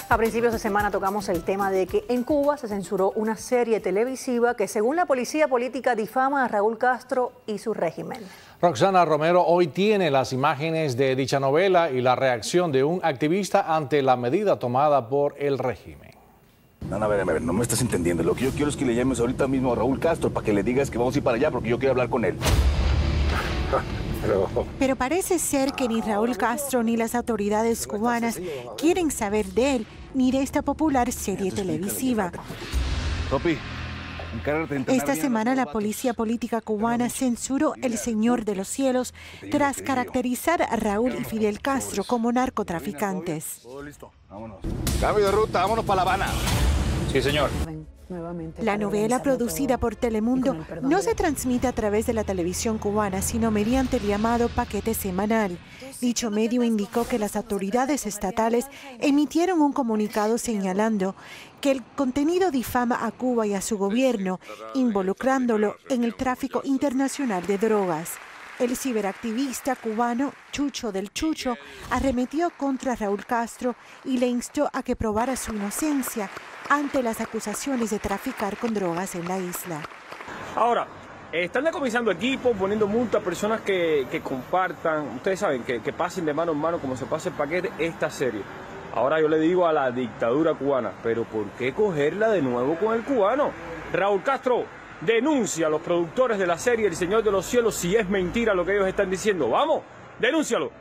A principios de semana tocamos el tema de que en Cuba se censuró una serie televisiva que, según la policía política, difama a Raúl Castro y su régimen. Roxana Romero hoy tiene las imágenes de dicha novela y la reacción de un activista ante la medida tomada por el régimen. A ver, no me estás entendiendo. Lo que yo quiero es que le llames ahorita mismo a Raúl Castro para que le digas que vamos a ir para allá porque yo quiero hablar con él. Pero parece ser que ni Raúl Castro ni las autoridades cubanas quieren saber de él ni de esta popular serie televisiva. Esta semana la policía política cubana censuró El Señor de los Cielos tras caracterizar a Raúl y Fidel Castro como narcotraficantes. Cambio de ruta, vámonos para La Habana. Sí, señor. La novela producida por Telemundo no se transmite a través de la televisión cubana, sino mediante el llamado paquete semanal. Dicho medio indicó que las autoridades estatales emitieron un comunicado señalando que el contenido difama a Cuba y a su gobierno, involucrándolo en el tráfico internacional de drogas. El ciberactivista cubano Chucho del Chucho arremetió contra Raúl Castro y le instó a que probara su inocencia ante las acusaciones de traficar con drogas en la isla. Ahora, están decomisando equipos, poniendo multa a personas que compartan, ustedes saben, que pasen de mano en mano, como se pasa el paquete, esta serie. Ahora yo le digo a la dictadura cubana, pero ¿por qué cogerla de nuevo con el cubano? Raúl Castro denuncia a los productores de la serie El Señor de los Cielos si es mentira lo que ellos están diciendo. ¡Vamos! ¡Denúncialo!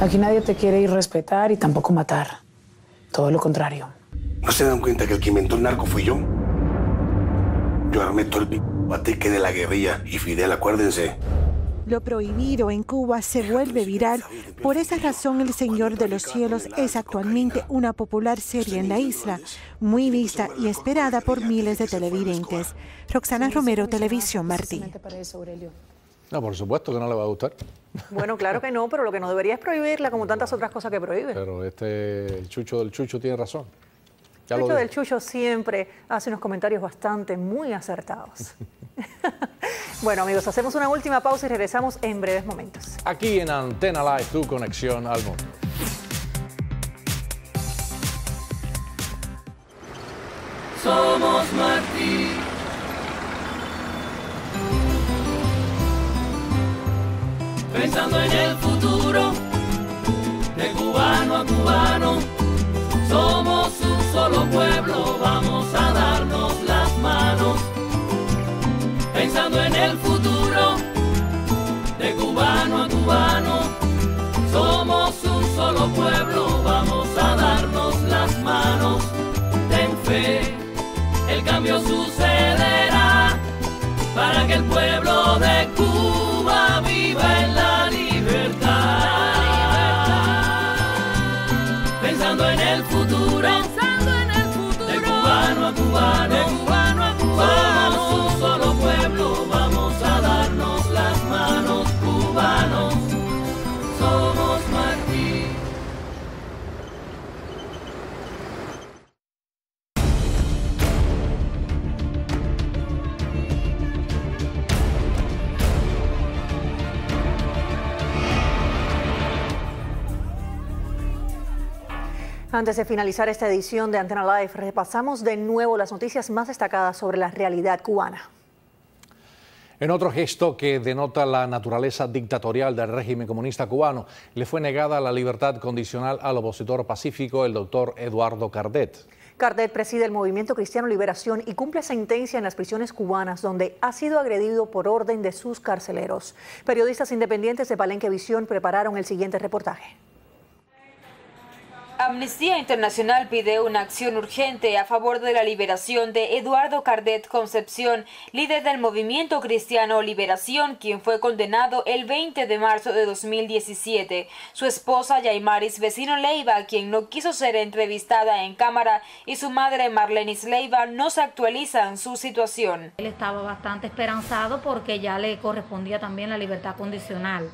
Aquí nadie te quiere ir a respetar y tampoco matar. Todo lo contrario. ¿No se dan cuenta que el que inventó el narco fui yo? Yo armé todo el bateque de la guerrilla y Fidel, acuérdense. Lo prohibido en Cuba se vuelve viral. Por esa razón, El Señor de los Cielos es actualmente una popular serie en la isla, muy vista y esperada por miles de televidentes. Roxana Romero, Televisión Martí. No, por supuesto que no le va a gustar. Bueno, claro que no, pero lo que no debería es prohibirla, como tantas otras cosas que prohíbe. Pero el Chucho del Chucho tiene razón. Chucho del Chucho siempre hace unos comentarios bastante muy acertados. Bueno, amigos, hacemos una última pausa y regresamos en breves momentos. Aquí en Antena Live, tu conexión al mundo. Somos Martí. Pensando en el futuro, de cubano a cubano, somos un solo pueblo, vamos a darnos las manos. Pensando en el futuro, de cubano a cubano, somos un solo pueblo, vamos a darnos las manos. Ten fe, el cambio sucederá, para que el pueblo de Cuba viva en la libertad. Pensando en el futuro, de cubano a cubano, somos un solo pueblo, vamos a darnos las manos, cubanos, somos Martí. Antes de finalizar esta edición de Antena Live, repasamos de nuevo las noticias más destacadas sobre la realidad cubana. En otro gesto que denota la naturaleza dictatorial del régimen comunista cubano, le fue negada la libertad condicional al opositor pacífico, el doctor Eduardo Cardet. Cardet preside el Movimiento Cristiano Liberación y cumple sentencia en las prisiones cubanas, donde ha sido agredido por orden de sus carceleros. Periodistas independientes de Palenque Visión prepararon el siguiente reportaje. Amnistía Internacional pide una acción urgente a favor de la liberación de Eduardo Cardet Concepción, líder del Movimiento Cristiano Liberación, quien fue condenado el 20 de marzo de 2017. Su esposa Yaimaris Vecino Leiva, quien no quiso ser entrevistada en cámara, y su madre Marlenis Leiva no se actualizan su situación. Él estaba bastante esperanzado porque ya le correspondía también la libertad condicional.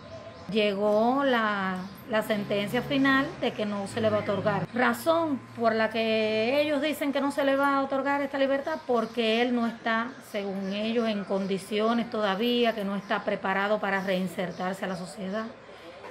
Llegó la sentencia final de que no se le va a otorgar. Razón por la que ellos dicen que no se le va a otorgar esta libertad, porque él no está, según ellos, en condiciones todavía, que no está preparado para reinsertarse a la sociedad,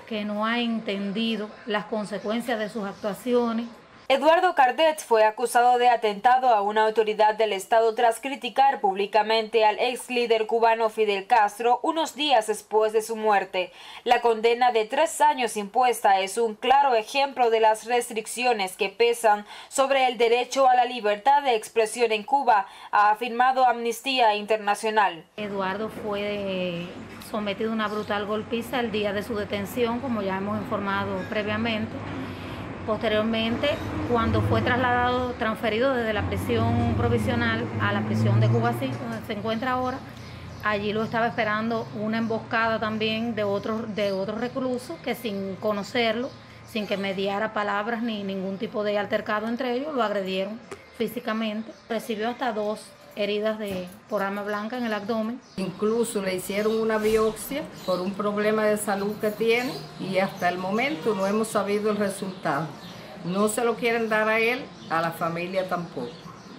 que no ha entendido las consecuencias de sus actuaciones. Eduardo Cardet fue acusado de atentado a una autoridad del Estado tras criticar públicamente al ex líder cubano Fidel Castro unos días después de su muerte. La condena de 3 años impuesta es un claro ejemplo de las restricciones que pesan sobre el derecho a la libertad de expresión en Cuba, ha afirmado Amnistía Internacional. Eduardo fue sometido a una brutal golpiza el día de su detención, como ya hemos informado previamente. Posteriormente, cuando fue transferido desde la prisión provisional a la prisión de Cuba Decide, donde se encuentra ahora, allí lo estaba esperando una emboscada también de otros reclusos que, sin conocerlo, sin que mediara palabras ni ningún tipo de altercado entre ellos, lo agredieron físicamente. Recibió hasta 2 heridas por arma blanca en el abdomen. Incluso le hicieron una biopsia por un problema de salud que tiene y hasta el momento no hemos sabido el resultado. No se lo quieren dar a él, a la familia tampoco.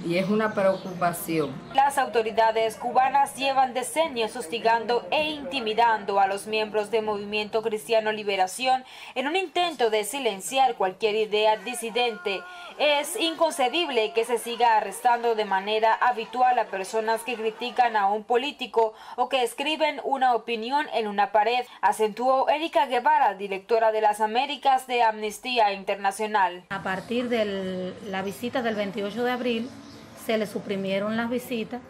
Y es una preocupación. Las autoridades cubanas llevan decenios hostigando e intimidando a los miembros del Movimiento Cristiano Liberación en un intento de silenciar cualquier idea disidente. Es inconcebible que se siga arrestando de manera habitual a personas que critican a un político o que escriben una opinión en una pared, acentuó Erika Guevara, directora de las Américas de Amnistía Internacional. A partir de la visita del 28 de abril, se le suprimieron las visitas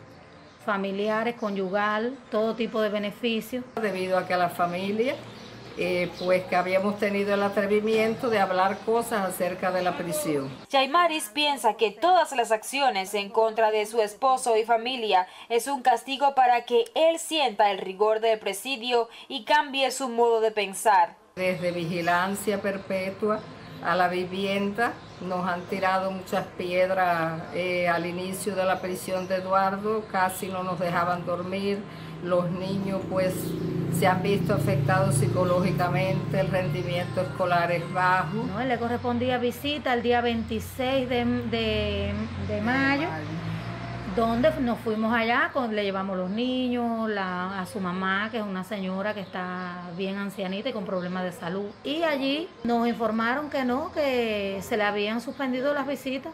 familiares, conyugal, todo tipo de beneficios. Debido a que la familia, pues que habíamos tenido el atrevimiento de hablar cosas acerca de la prisión. Yaimaris piensa que todas las acciones en contra de su esposo y familia es un castigo para que él sienta el rigor del presidio y cambie su modo de pensar. Desde vigilancia perpetua a la vivienda, nos han tirado muchas piedras al inicio de la prisión de Eduardo, casi no nos dejaban dormir, los niños pues se han visto afectados psicológicamente, el rendimiento escolar es bajo. No, le correspondía visita el día 26 de mayo, donde nos fuimos allá, le llevamos los niños, a su mamá, que es una señora que está bien ancianita y con problemas de salud. Y allí nos informaron que no, que se le habían suspendido las visitas,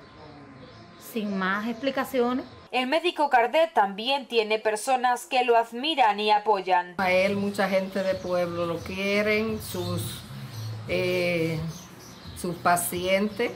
sin más explicaciones. El médico Cardet también tiene personas que lo admiran y apoyan. A él mucha gente de pueblo lo quieren, sus pacientes,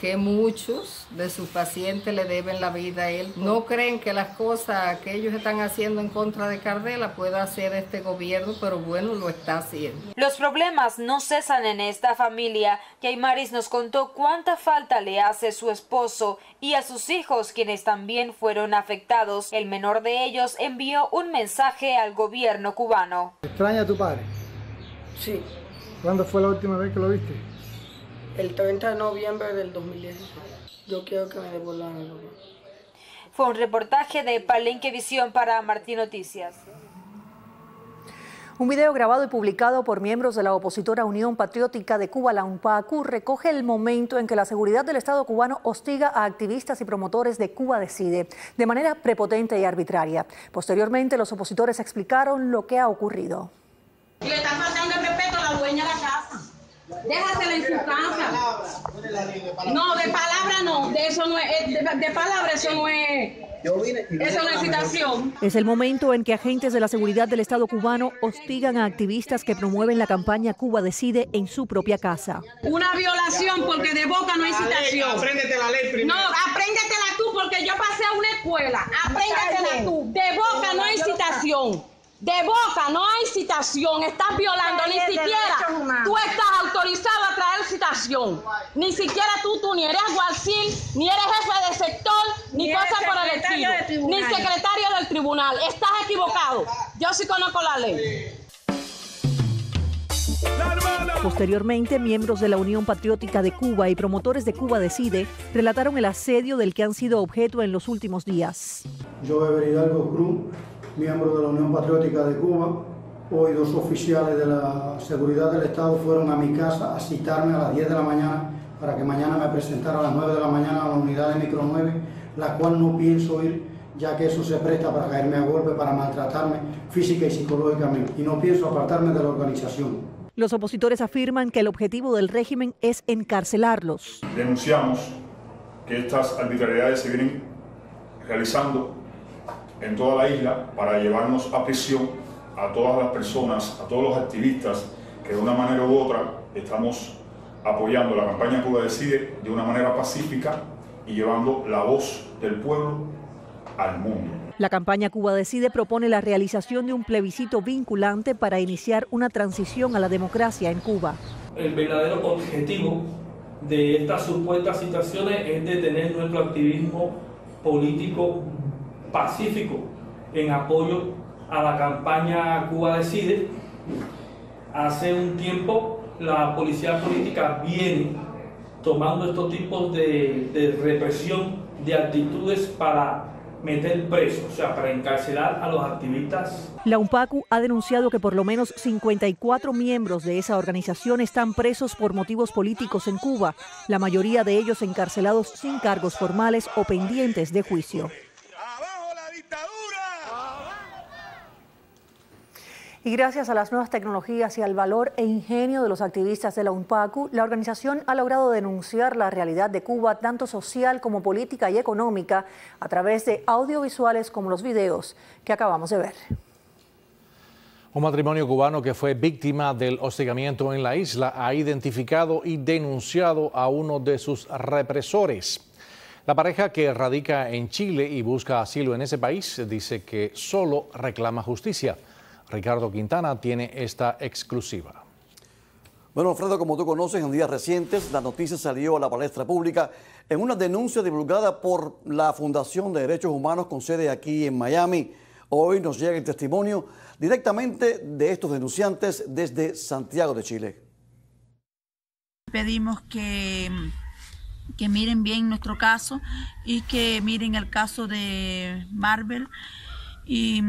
que muchos de sus pacientes le deben la vida a él. No creen que las cosas que ellos están haciendo en contra de Cardet la pueda hacer este gobierno, pero bueno, lo está haciendo. Los problemas no cesan en esta familia. Yaimaris nos contó cuánta falta le hace su esposo y a sus hijos, quienes también fueron afectados. El menor de ellos envió un mensaje al gobierno cubano. ¿Extraña a tu padre? Sí. ¿Cuándo fue la última vez que lo viste? El 30 de noviembre del 2010. Yo quiero que me devuelvan el lugar. Fue un reportaje de Palenque Visión para Martín Noticias. Un video grabado y publicado por miembros de la opositora Unión Patriótica de Cuba, la UNPACU, recoge el momento en que la seguridad del Estado cubano hostiga a activistas y promotores de Cuba Decide de manera prepotente y arbitraria. Posteriormente, los opositores explicaron lo que ha ocurrido. Y le están faltando el respeto a la dueña de la casa. Déjasela en su casa. No, de palabra no, de eso no es, de palabra eso no es. Esa es una citación. Es el momento en que agentes de la seguridad del Estado cubano hostigan a activistas que promueven la campaña Cuba Decide en su propia casa. Una violación porque de boca no hay citación. La ley, apréndete la ley primero. No, apréndetela tú porque yo pasé a una escuela. Apréndetela tú. De boca no hay citación. De boca no hay citación. Estás violando ni siquiera. Tú estás autorizado a traer citación. Ni siquiera tú ni eres alguacil, ni eres jefe de sector, ni cosa por el estilo, ni secretario del tribunal. Estás equivocado. Yo sí conozco la ley. Posteriormente, miembros de la Unión Patriótica de Cuba y promotores de Cuba Decide relataron el asedio del que han sido objeto en los últimos días. Yo Hidalgo Cruz, miembro de la Unión Patriótica de Cuba. Hoy dos oficiales de la seguridad del Estado fueron a mi casa a citarme a las 10 de la mañana para que mañana me presentara a las 9 de la mañana a la unidad de micro 9, la cual no pienso ir, ya que eso se presta para caerme a golpe, para maltratarme física y psicológicamente, y no pienso apartarme de la organización. Los opositores afirman que el objetivo del régimen es encarcelarlos. Denunciamos que estas arbitrariedades se vienen realizando en toda la isla para llevarnos a prisión a todas las personas, a todos los activistas que de una manera u otra estamos apoyando la campaña Cuba Decide de una manera pacífica y llevando la voz del pueblo al mundo. La campaña Cuba Decide propone la realización de un plebiscito vinculante para iniciar una transición a la democracia en Cuba. El verdadero objetivo de estas supuestas situaciones es detener nuestro activismo político pacífico en apoyo a la campaña Cuba Decide. Hace un tiempo la policía política viene tomando estos tipos de represión, de actitudes para meter presos, o sea, para encarcelar a los activistas. La UNPACU ha denunciado que por lo menos 54 miembros de esa organización están presos por motivos políticos en Cuba, la mayoría de ellos encarcelados sin cargos formales o pendientes de juicio. Y gracias a las nuevas tecnologías y al valor e ingenio de los activistas de la UNPACU, la organización ha logrado denunciar la realidad de Cuba, tanto social como política y económica, a través de audiovisuales como los videos que acabamos de ver. Un matrimonio cubano que fue víctima del hostigamiento en la isla ha identificado y denunciado a uno de sus represores. La pareja, que radica en Chile y busca asilo en ese país, dice que solo reclama justicia. Ricardo Quintana tiene esta exclusiva. Bueno, Alfredo, como tú conoces, en días recientes la noticia salió a la palestra pública en una denuncia divulgada por la Fundación de Derechos Humanos con sede aquí en Miami. Hoy nos llega el testimonio directamente de estos denunciantes desde Santiago de Chile. Pedimos que miren bien nuestro caso y que miren el caso de Magbel. Y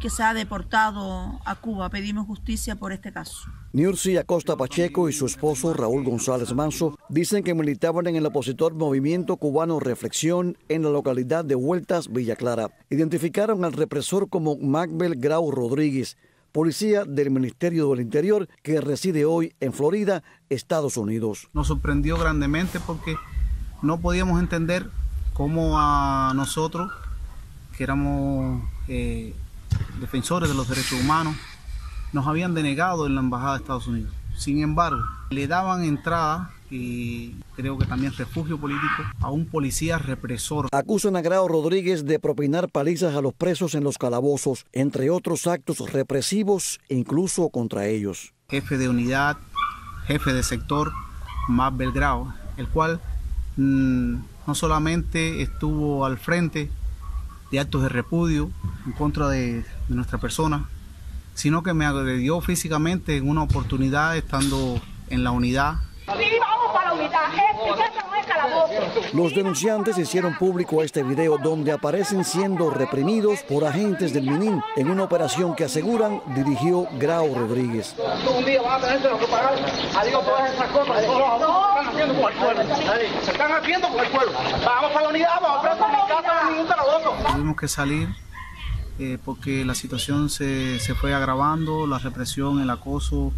que se ha deportado a Cuba. Pedimos justicia por este caso. Niursi Acosta Pacheco y su esposo Raúl González Manso dicen que militaban en el opositor Movimiento Cubano Reflexión en la localidad de Hueltas, Villa Clara. Identificaron al represor como Magbel Grau Rodríguez, policía del Ministerio del Interior que reside hoy en Florida, Estados Unidos. Nos sorprendió grandemente porque no podíamos entender cómo a nosotros, que éramos defensores de los derechos humanos, nos habían denegado en la Embajada de Estados Unidos. Sin embargo, le daban entrada y creo que también refugio político a un policía represor. Acusan a Grau Rodríguez de propinar palizas a los presos en los calabozos, entre otros actos represivos, incluso contra ellos. Jefe de unidad, jefe de sector, Magbel Grau, el cual no solamente estuvo al frente de actos de repudio en contra de nuestra persona, sino que me agredió físicamente en una oportunidad estando en la unidad. Los denunciantes hicieron público este video donde aparecen siendo reprimidos por agentes del MININT en una operación que aseguran dirigió Grau Rodríguez. Tuvimos que salir porque la situación se fue agravando, la represión, el acoso,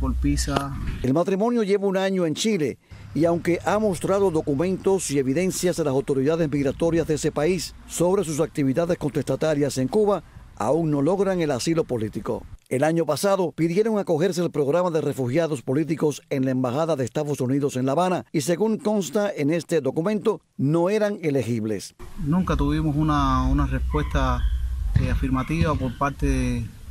golpiza. El matrimonio lleva un año en Chile y aunque ha mostrado documentos y evidencias a las autoridades migratorias de ese país sobre sus actividades contestatarias en Cuba, aún no logran el asilo político. El año pasado pidieron acogerse al programa de refugiados políticos en la Embajada de Estados Unidos en La Habana y, según consta en este documento, no eran elegibles. Nunca tuvimos una respuesta afirmativa por parte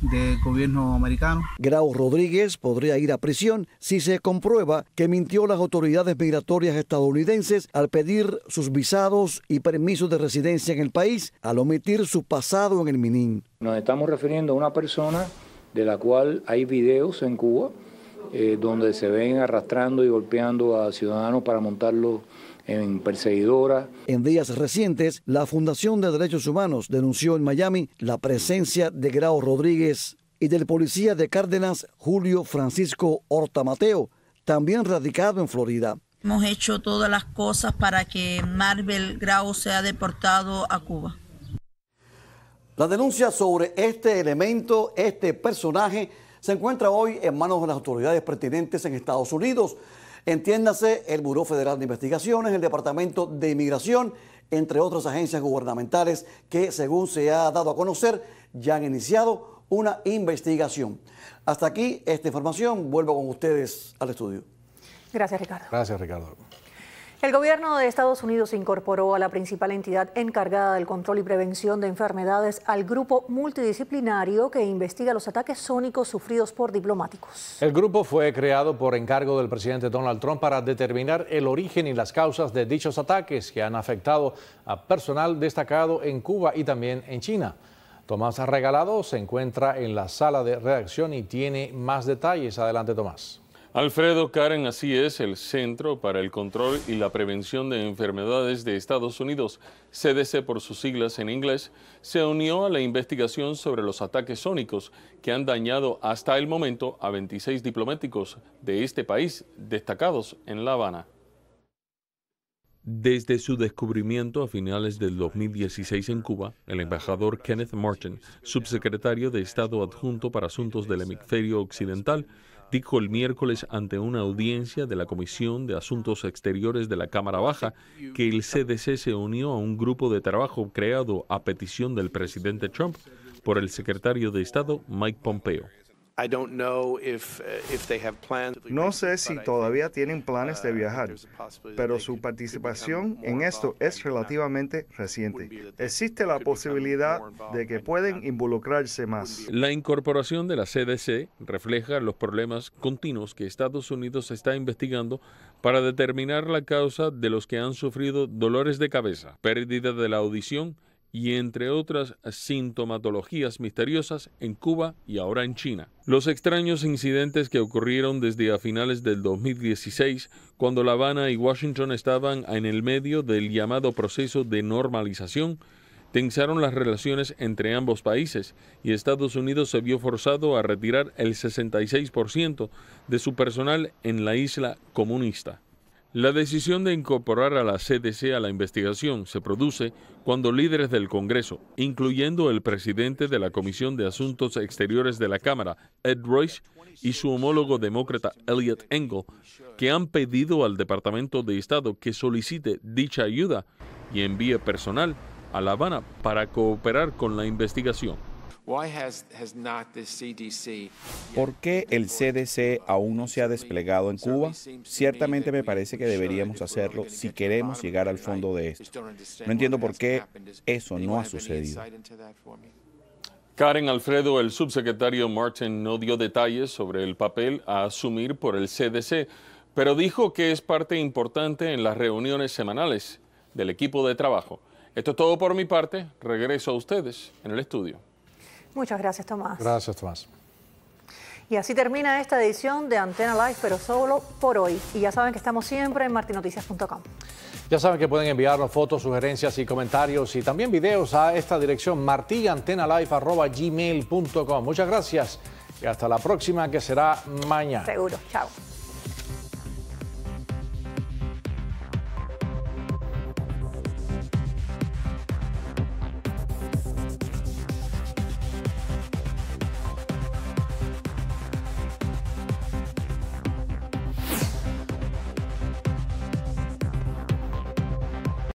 del gobierno americano. Grau Rodríguez podría ir a prisión si se comprueba que mintió a las autoridades migratorias estadounidenses al pedir sus visados y permisos de residencia en el país, al omitir su pasado en el MININT. Nos estamos refiriendo a una persona de la cual hay videos en Cuba donde se ven arrastrando y golpeando a ciudadanos para montarlos en perseguidora. En días recientes, la Fundación de Derechos Humanos denunció en Miami la presencia de Grau Rodríguez y del policía de Cárdenas, Julio Francisco Horta Mateo, también radicado en Florida. Hemos hecho todas las cosas para que Magbel Grau sea deportado a Cuba. La denuncia sobre este elemento, este personaje, se encuentra hoy en manos de las autoridades pertinentes en Estados Unidos. Entiéndase, el Buró Federal de Investigaciones, el Departamento de Inmigración, entre otras agencias gubernamentales que, según se ha dado a conocer, ya han iniciado una investigación. Hasta aquí esta información. Vuelvo con ustedes al estudio. Gracias, Ricardo. Gracias, Ricardo. El gobierno de Estados Unidos incorporó a la principal entidad encargada del control y prevención de enfermedades al grupo multidisciplinario que investiga los ataques sónicos sufridos por diplomáticos. El grupo fue creado por encargo del presidente Donald Trump para determinar el origen y las causas de dichos ataques que han afectado a personal destacado en Cuba y también en China. Tomás Regalado se encuentra en la sala de redacción y tiene más detalles. Adelante, Tomás. Alfredo, Karen, así es, el Centro para el Control y la Prevención de Enfermedades de Estados Unidos, CDC por sus siglas en inglés, se unió a la investigación sobre los ataques sónicos que han dañado hasta el momento a 26 diplomáticos de este país destacados en La Habana. Desde su descubrimiento a finales del 2016 en Cuba, el embajador Kenneth Merten, subsecretario de Estado adjunto para Asuntos del Hemisferio Occidental, dijo el miércoles ante una audiencia de la Comisión de Asuntos Exteriores de la Cámara Baja que el CDC se unió a un grupo de trabajo creado a petición del presidente Trump por el secretario de Estado Mike Pompeo. No sé si todavía tienen planes de viajar, pero su participación en esto es relativamente reciente. Existe la posibilidad de que pueden involucrarse más. La incorporación de la CDC refleja los problemas continuos que Estados Unidos está investigando para determinar la causa de los que han sufrido dolores de cabeza, pérdida de la audición y entre otras sintomatologías misteriosas en Cuba y ahora en China. Los extraños incidentes que ocurrieron desde a finales del 2016, cuando La Habana y Washington estaban en el medio del llamado proceso de normalización, tensaron las relaciones entre ambos países y Estados Unidos se vio forzado a retirar el 66% de su personal en la isla comunista. La decisión de incorporar a la CDC a la investigación se produce cuando líderes del Congreso, incluyendo el presidente de la Comisión de Asuntos Exteriores de la Cámara, Ed Royce, y su homólogo demócrata, Elliot Engel, que han pedido al Departamento de Estado que solicite dicha ayuda y envíe personal a La Habana para cooperar con la investigación. ¿Por qué el CDC aún no se ha desplegado en Cuba? Ciertamente me parece que deberíamos hacerlo si queremos llegar al fondo de esto. No entiendo por qué eso no ha sucedido. Karen, Alfredo, el subsecretario Merten no dio detalles sobre el papel a asumir por el CDC, pero dijo que es parte importante en las reuniones semanales del equipo de trabajo. Esto es todo por mi parte. Regreso a ustedes en el estudio. Muchas gracias, Tomás. Gracias, Tomás. Y así termina esta edición de Antena Live, pero solo por hoy. Y ya saben que estamos siempre en martinoticias.com. Ya saben que pueden enviarnos fotos, sugerencias y comentarios y también videos a esta dirección martiantenalive@gmail.com. Muchas gracias y hasta la próxima, que será mañana. Seguro. Chao.